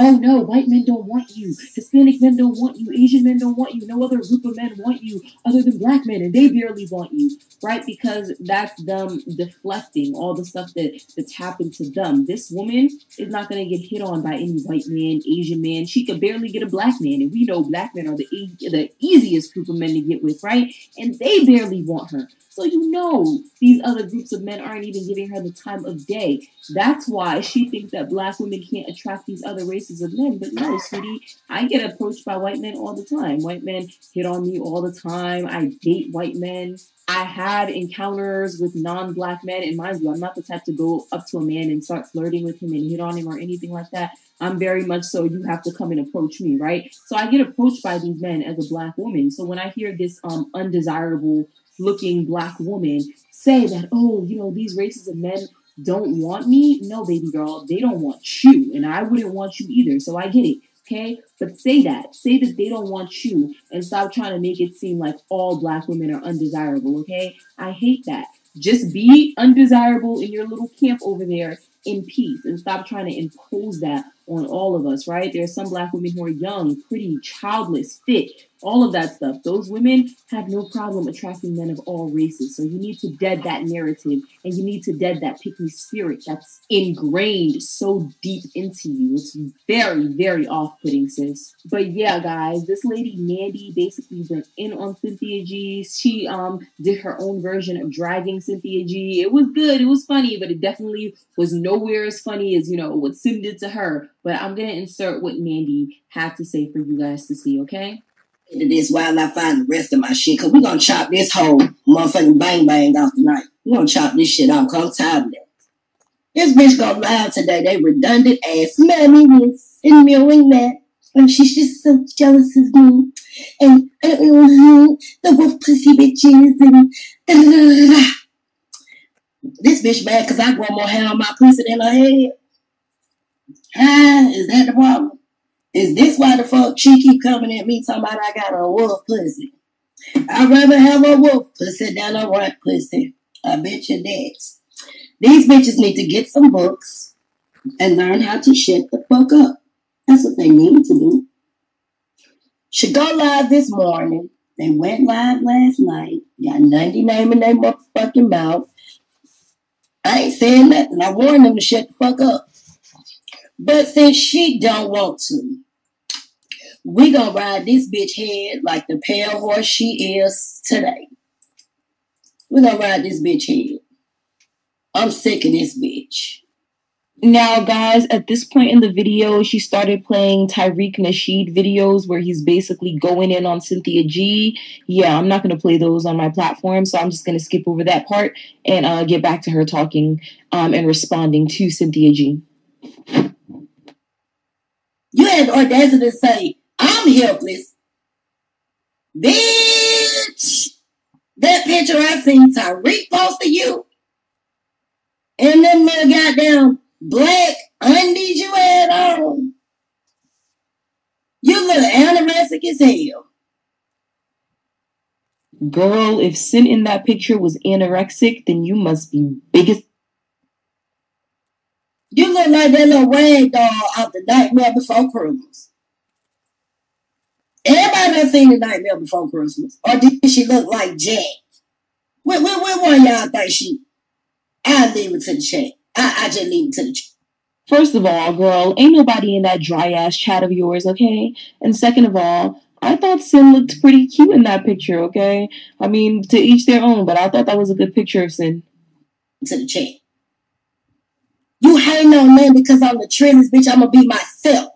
oh no, white men don't want you, Hispanic men don't want you, Asian men don't want you, no other group of men want you other than black men, and they barely want you, right? Because that's them deflecting all the stuff that's happened to them. This woman is not going to get hit on by any white man, Asian man. She could barely get a black man, and we know black men are the easiest group of men to get with, right? And they barely want her. So you know these other groups of men aren't even giving her the time of day. That's why she thinks that black women can't attract these other races of men. But no, sweetie, I get approached by white men all the time. White men hit on me all the time. I date white men. I had encounters with non-black men. And mind you, I'm not the type to go up to a man and start flirting with him and hit on him or anything like that. I'm very much so, you have to come and approach me, right? So I get approached by these men as a black woman. So when I hear this undesirable looking black woman say that, oh, you know, these races of men don't want me. No, baby girl, they don't want you. And I wouldn't want you either. So I get it. Okay. But say that they don't want you and stop trying to make it seem like all black women are undesirable. Okay. I hate that. Just be undesirable in your little camp over there in peace and stop trying to impose that on all of us, right? There are some black women who are young, pretty, childless, fit, all of that stuff. Those women have no problem attracting men of all races. So you need to dead that narrative and you need to dead that pick-me spirit that's ingrained so deep into you. It's very, very off-putting, sis. But yeah, guys, this lady Nandi basically went in on Cynthia G. She did her own version of dragging Cynthia G. It was good. It was funny, but it definitely was nowhere as funny as, you know, what Sim did to her. But I'm going to insert what Nandi had to say for you guys to see, okay? Into this while I find the rest of my shit, because we're going to chop this whole motherfucking bang off tonight. We're going to chop this shit off, because I'm tired of that. This bitch going live today. They redundant ass. Mommy this and mirroring that. And she's just so jealous of me. And the wolf pussy bitches. And this bitch mad because I grow more hair on my pussy than her head. Is that the problem? Is this why the fuck she keep coming at me talking about I got a wolf pussy? I'd rather have a wolf pussy than a rat pussy. I bet you that. These bitches need to get some books and learn how to shut the fuck up. That's what they need to do. Should go live this morning. They went live last night. Got Nandi naming their motherfucking mouth. I ain't saying nothing. I warned them to shut the fuck up. But since she don't want to, we gonna ride this bitch head like the pale horse she is today. We gonna ride this bitch head. I'm sick of this bitch. Now, guys, at this point in the video, she started playing Tariq Nasheed videos where he's basically going in on Cynthia G. Yeah, I'm not going to play those on my platform, so I'm just going to skip over that part and get back to her talking and responding to Cynthia G. You had the audacity to say, I'm helpless. Bitch, that picture I seen Tariq post to you and them little goddamn black undies you had on. You look anorexic as hell. Girl, if sin in that picture was anorexic, then you must be biggest. You look like that little rag doll out the Nightmare Before Christmas. Everybody done seen the Nightmare Before Christmas. Or did she look like Jack? What one y'all think she? I'll leave it to the chat. I just leave it to the chat. First of all, girl, ain't nobody in that dry ass chat of yours, okay? And second of all, I thought Sin looked pretty cute in that picture, okay? I mean, to each their own, but I thought that was a good picture of Sin. To the chat. You hating on me because I'm the trendiest bitch. I'm going to be myself.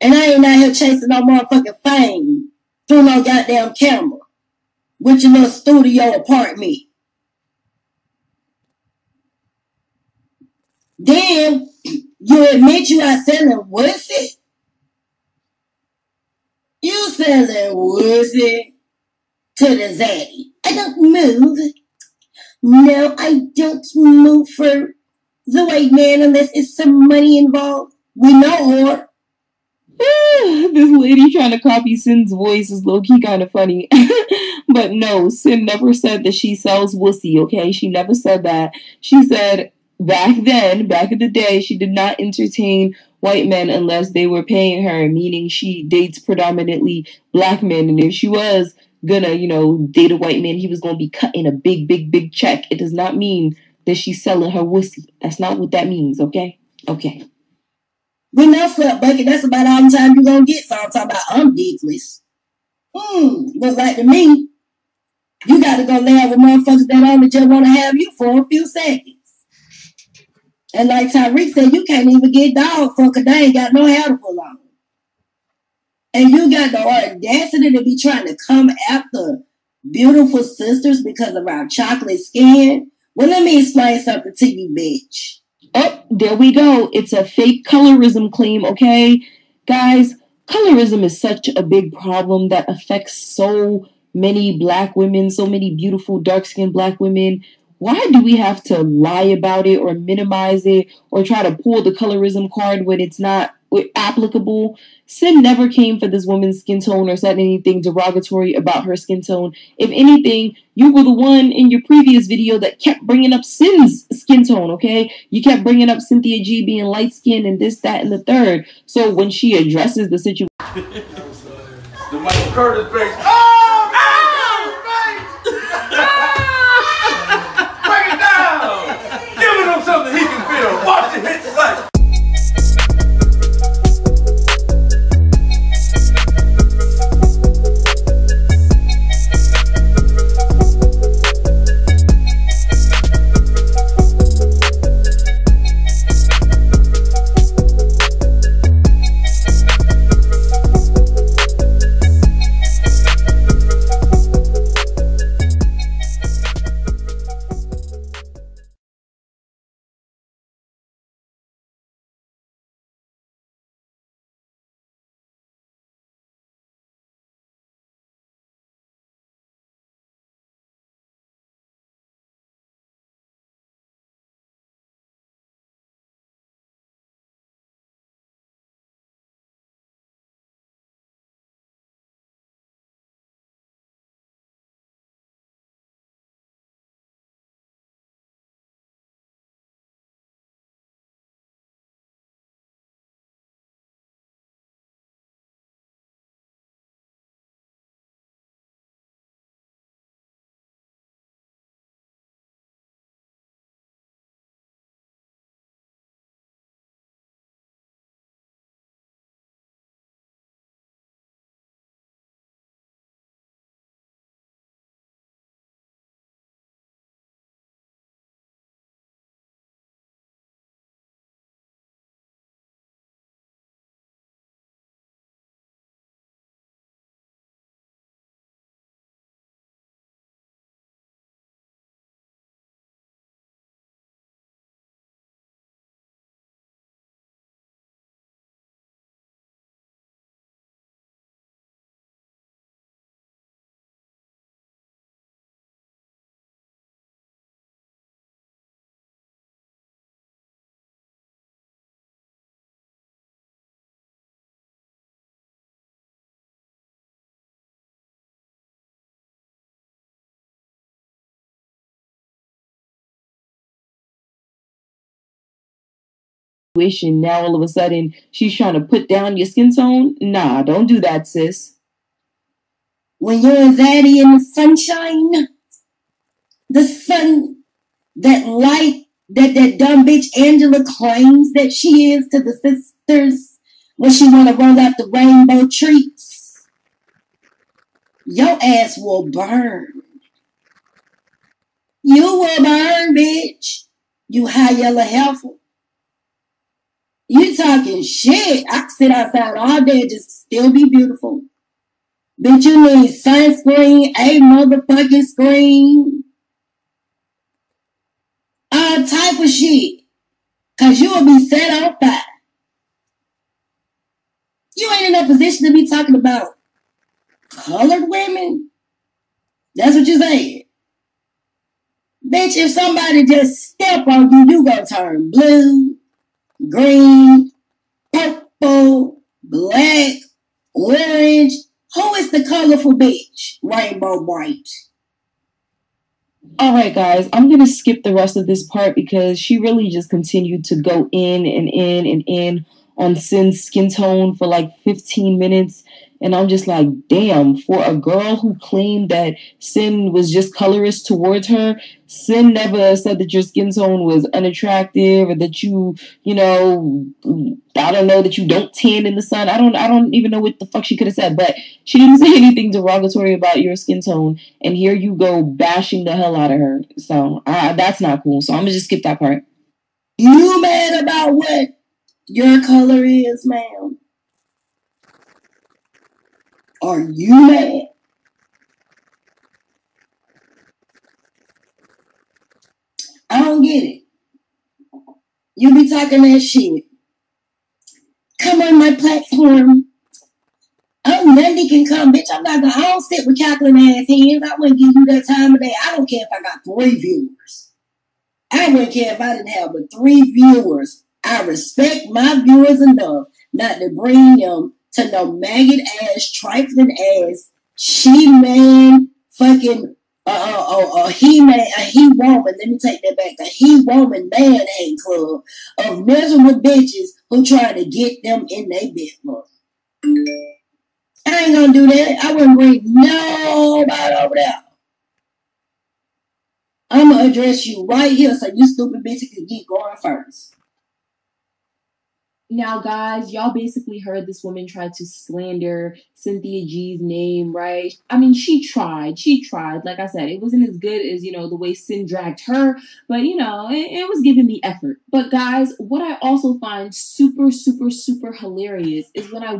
And I ain't out here chasing no motherfucking fame through no goddamn camera with your little studio apartment. Then you admit you are selling wussy. You selling wussy to the zaddy. I don't move. No, I don't move for the white man unless it's some money involved. We know her. This lady trying to copy Sin's voice is low-key kind of funny. But no, Sin never said that she sells wussy, okay? She never said that. She said back then, back in the day, she did not entertain white men unless they were paying her, meaning she dates predominantly black men. And if she was gonna, you know, date a white man, he was gonna be cutting a big, big, big check. It does not mean that she's selling her wussy. That's not what that means, okay? Okay. When I felt bucket, that's about all the time you're gonna get. So I'm talking about I'm dickless. Look like to me, you gotta go lay out with motherfuckers that only just wanna have you for a few seconds. And like Tariq said, you can't even get dog fuck because they ain't got no hair to pull on. And you got the audacity to be trying to come after beautiful sisters because of our chocolate skin. Well, let me explain something to you, bitch. Oh, there we go. It's a fake colorism claim, okay? Guys, colorism is such a big problem that affects so many black women, so many beautiful dark-skinned black women. Why do we have to lie about it or minimize it or try to pull the colorism card when it's not applicable? Sin never came for this woman's skin tone or said anything derogatory about her skin tone. If anything, you were the one in your previous video that kept bringing up Sin's skin tone, okay? You kept bringing up Cynthia G being light-skinned and this, that, and the third. So when she addresses the situation... the Michael Curtis face. Oh! Something he can feel. Watch it hit the light. Now all of a sudden she's trying to put down your skin tone. Nah, don't do that, sis. When you're anxiety in the sunshine, the sun, that light that dumb bitch Angela claims that she is to the sisters when she want to roll out the rainbow treats, your ass will burn. You will burn, bitch. You high yellow helpful. You talking shit. I can sit outside all day and just still be beautiful. Bitch, you need sunscreen, a motherfucking screen. All type of shit. Cause you will be set on fire. You ain't in a position to be talking about colored women. That's what you're saying. Bitch, if somebody just step on you, you gonna turn blue, green, purple, black, orange, Who is the colorful bitch? Rainbow Bright. All right, guys, I'm going to skip the rest of this part because she really just continued to go in on Sin's skin tone for like 15 minutes. And I'm just like, damn, for a girl who claimed that Sin was just colorist towards her, Sin never said that your skin tone was unattractive or that you know, I don't know, that you don't tan in the sun. I don't even know what the fuck she could have said, but she didn't say anything derogatory about your skin tone. And here you go bashing the hell out of her. So that's not cool. So I'm going to just skip that part. You mad about what your color is, ma'am? Are you mad? I don't get it. You be talking that shit. Come on my platform. Oh, Nandi can come, bitch. I don't sit with cackling ass hands. I wouldn't give you that time of day. I don't care if I got 3 viewers. I wouldn't care if I didn't have but 3 viewers. I respect my viewers enough not to bring them to no maggot ass, trifling ass, she man, fucking, he man, a he woman. Let me take that back. A he woman man hate club of miserable bitches who try to get them in their bedroom. I ain't gonna do that. I wouldn't bring nobody over there. I'm gonna address you right here so you stupid bitches can get going first. Now, guys, y'all basically heard this woman try to slander Cynthia G's name, right? I mean, she tried. Like I said, it wasn't as good as, you know, the way Sin dragged her, but, you know, it was giving me effort. But, guys, what I also find super, super, super hilarious is when I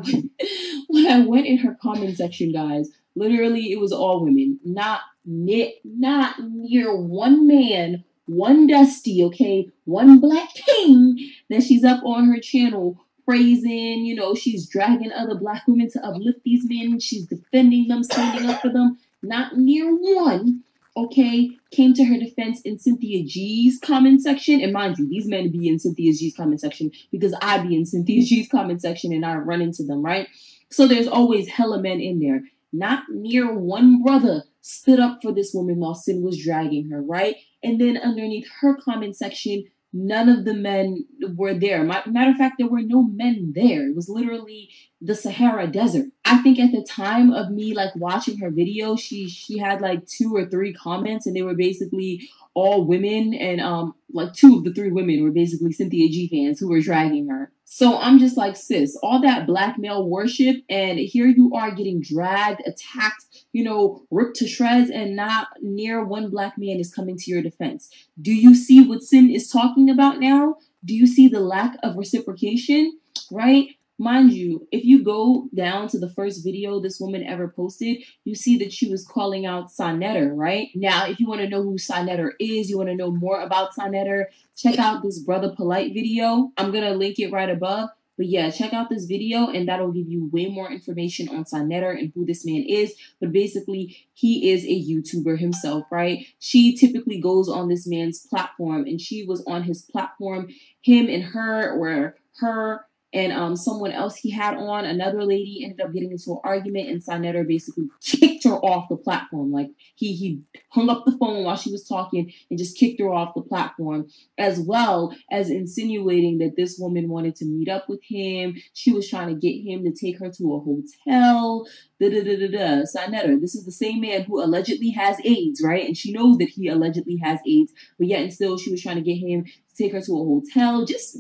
went in her comment section, guys, literally it was all women. Not near one man. One Dusty, okay, one Black King that she's up on her channel praising, you know, she's dragging other Black women to uplift these men. She's defending them, standing up for them. Not near one, okay, came to her defense in Cynthia G's comment section. And mind you, these men be in Cynthia G's comment section because I be in Cynthia G's comment section and I run into them, right? So there's always hella men in there. Not near one brother stood up for this woman while Sin was dragging her, right? And then underneath her comment section, none of the men were there. Matter of fact, there were no men there. It was literally the Sahara Desert. I think at the time of me like watching her video, she had like 2 or 3 comments and they were basically all women. And like 2 of the 3 women were basically Cynthia G fans who were dragging her. So I'm just like, sis, all that Black male worship, and here you are getting dragged, attacked, you know, ripped to shreds, and not near one Black man is coming to your defense. Do you see what Sin is talking about now? Do you see the lack of reciprocation, right? Mind you, if you go down to the first video this woman ever posted, you see that she was calling out Sa' Neter, right? Now, if you want to know who Sa' Neter is, you want to know more about Sa' Neter, check out this Brother Polite video. I'm going to link it right above. But yeah, check out this video and that'll give you way more information on Sa' Neter and who this man is. But basically, he is a YouTuber himself, right? She typically goes on this man's platform and she was on his platform. Him and her were her. And someone else he had on, another lady, ended up getting into an argument, and Sa' Neter basically kicked her off the platform. Like, he hung up the phone while she was talking and just kicked her off the platform, as well as insinuating that this woman wanted to meet up with him. She was trying to get him to take her to a hotel. Sa' Neter, this is the same man who allegedly has AIDS, right? And she knows that he allegedly has AIDS, but yet and still she was trying to get him to take her to a hotel. Just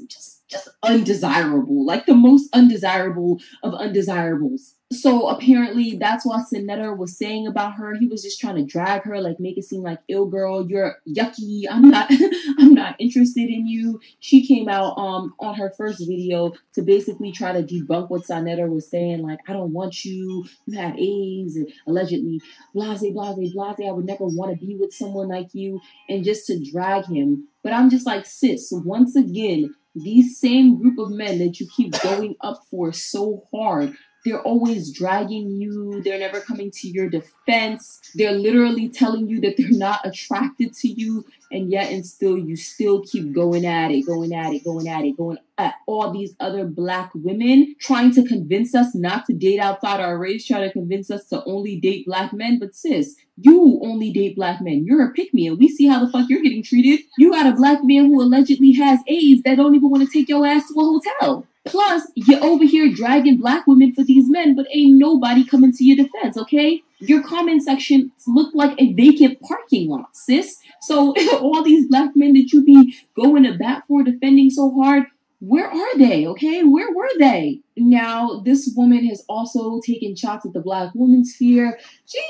undesirable, like the most undesirable of undesirables. So apparently that's what Sa' Neter was saying about her. He was just trying to drag her, like make it seem like, ill girl, you're yucky. I'm not interested in you. She came out on her first video to basically try to debunk what Sa' Neter was saying, like, I don't want you, you have AIDS, and allegedly, blase, blase, blase, I would never want to be with someone like you, and just to drag him. But I'm just like, sis, once again, these same group of men that you keep going up for so hard, They're always dragging you. They're never coming to your defense. They're literally telling you that they're not attracted to you. And yet and still, you still keep going at all these other Black women, trying to convince us not to date outside our race, trying to convince us to only date Black men. But sis, you only date Black men. You're a pick-me, and we see how the fuck you're getting treated. You got a Black man who allegedly has AIDS that don't even want to take your ass to a hotel. Plus, you're over here dragging Black women for these men, but ain't nobody coming to your defense, okay? Your comment section look like a vacant parking lot, sis. So all these Black men that you be going to bat for, defending so hard, where are they, okay? Where were they? Now, this woman has also taken shots at the Black women's sphere.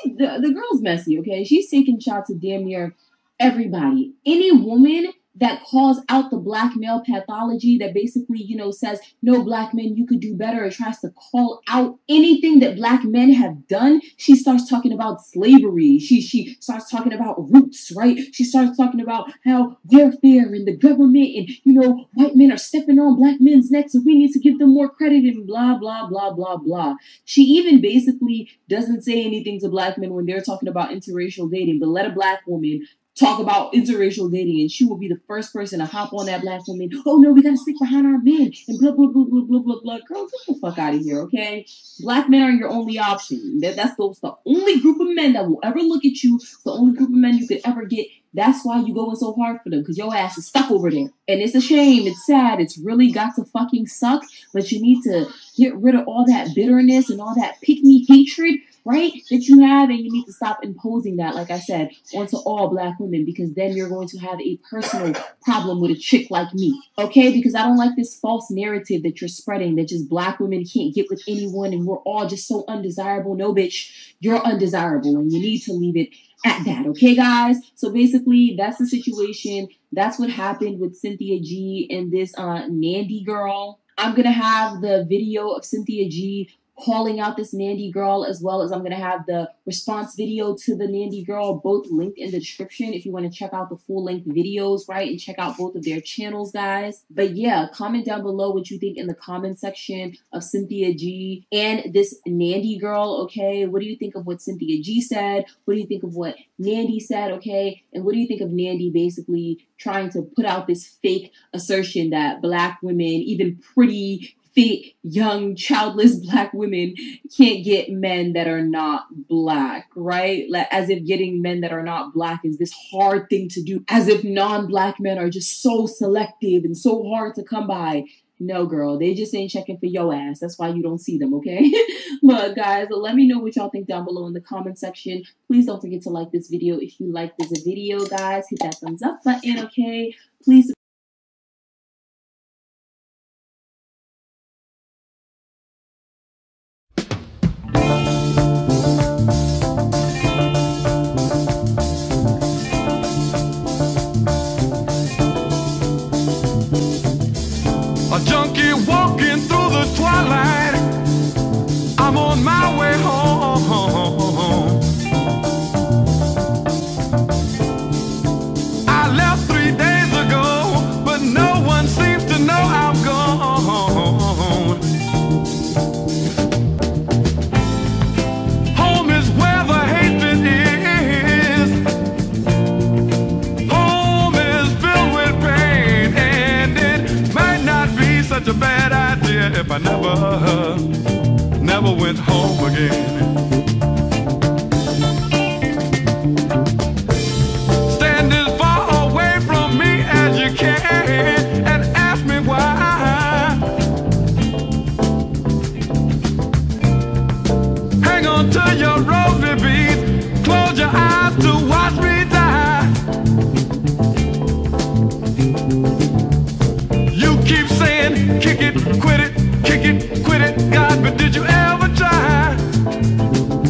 The girl's messy, okay? She's taking shots at damn near everybody. Any woman that calls out the Black male pathology that basically, you know, says, no, Black men, you could do better, or tries to call out anything that Black men have done. She starts talking about slavery. She starts talking about roots, right? She starts talking about how welfare and the government and, you know, white men are stepping on Black men's necks and we need to give them more credit and blah, blah, blah, blah, blah. She even basically doesn't say anything to Black men when they're talking about interracial dating, but let a Black woman talk about interracial dating, and she will be the first person to hop on that Black woman. Oh, no, we got to stick behind our men, and blah, blah, blah, blah, blah, blah, blah. Girl, get the fuck out of here, okay? Black men are your only option. That's the only group of men that will ever look at you. It's the only group of men you could ever get. That's why you going so hard for them, because your ass is stuck over there. And it's a shame. It's sad. It's really got to fucking suck, but you need to get rid of all that bitterness and all that pick-me hatred, right, that you have, and you need to stop imposing that, like I said, onto all Black women, because then you're going to have a personal problem with a chick like me, okay? Because I don't like this false narrative that you're spreading, that just Black women can't get with anyone and we're all just so undesirable. No, bitch, you're undesirable, and you need to leave it at that, okay, guys? So basically, that's the situation. That's what happened with Cynthia G and this Nandi girl. I'm gonna have the video of Cynthia G calling out this Nandi girl, as well as I'm going to have the response video to the Nandi girl, both linked in the description if you want to check out the full-length videos, right? And check out both of their channels, guys. But yeah, comment down below what you think in the comment section of Cynthia G and this Nandi girl, okay? What do you think of what Cynthia G said? What do you think of what Nandi said, okay? And what do you think of Nandi basically trying to put out this fake assertion that Black women, even pretty, fit, young, childless Black women can't get men that are not Black, right? Like, as if getting men that are not Black is this hard thing to do, as if non-Black men are just so selective and so hard to come by. No, girl, they just ain't checking for your ass. That's why you don't see them, okay? But guys, let me know what y'all think down below in the comment section. Please don't forget to like this video. If you like this video, guys, hit that thumbs up button, okay? Please if I never went home again. Stand as far away from me as you can and ask me why. Hang on to your rosy beads, close your eyes to watch me die. You keep saying, kick it, quit it, God, but did you ever try?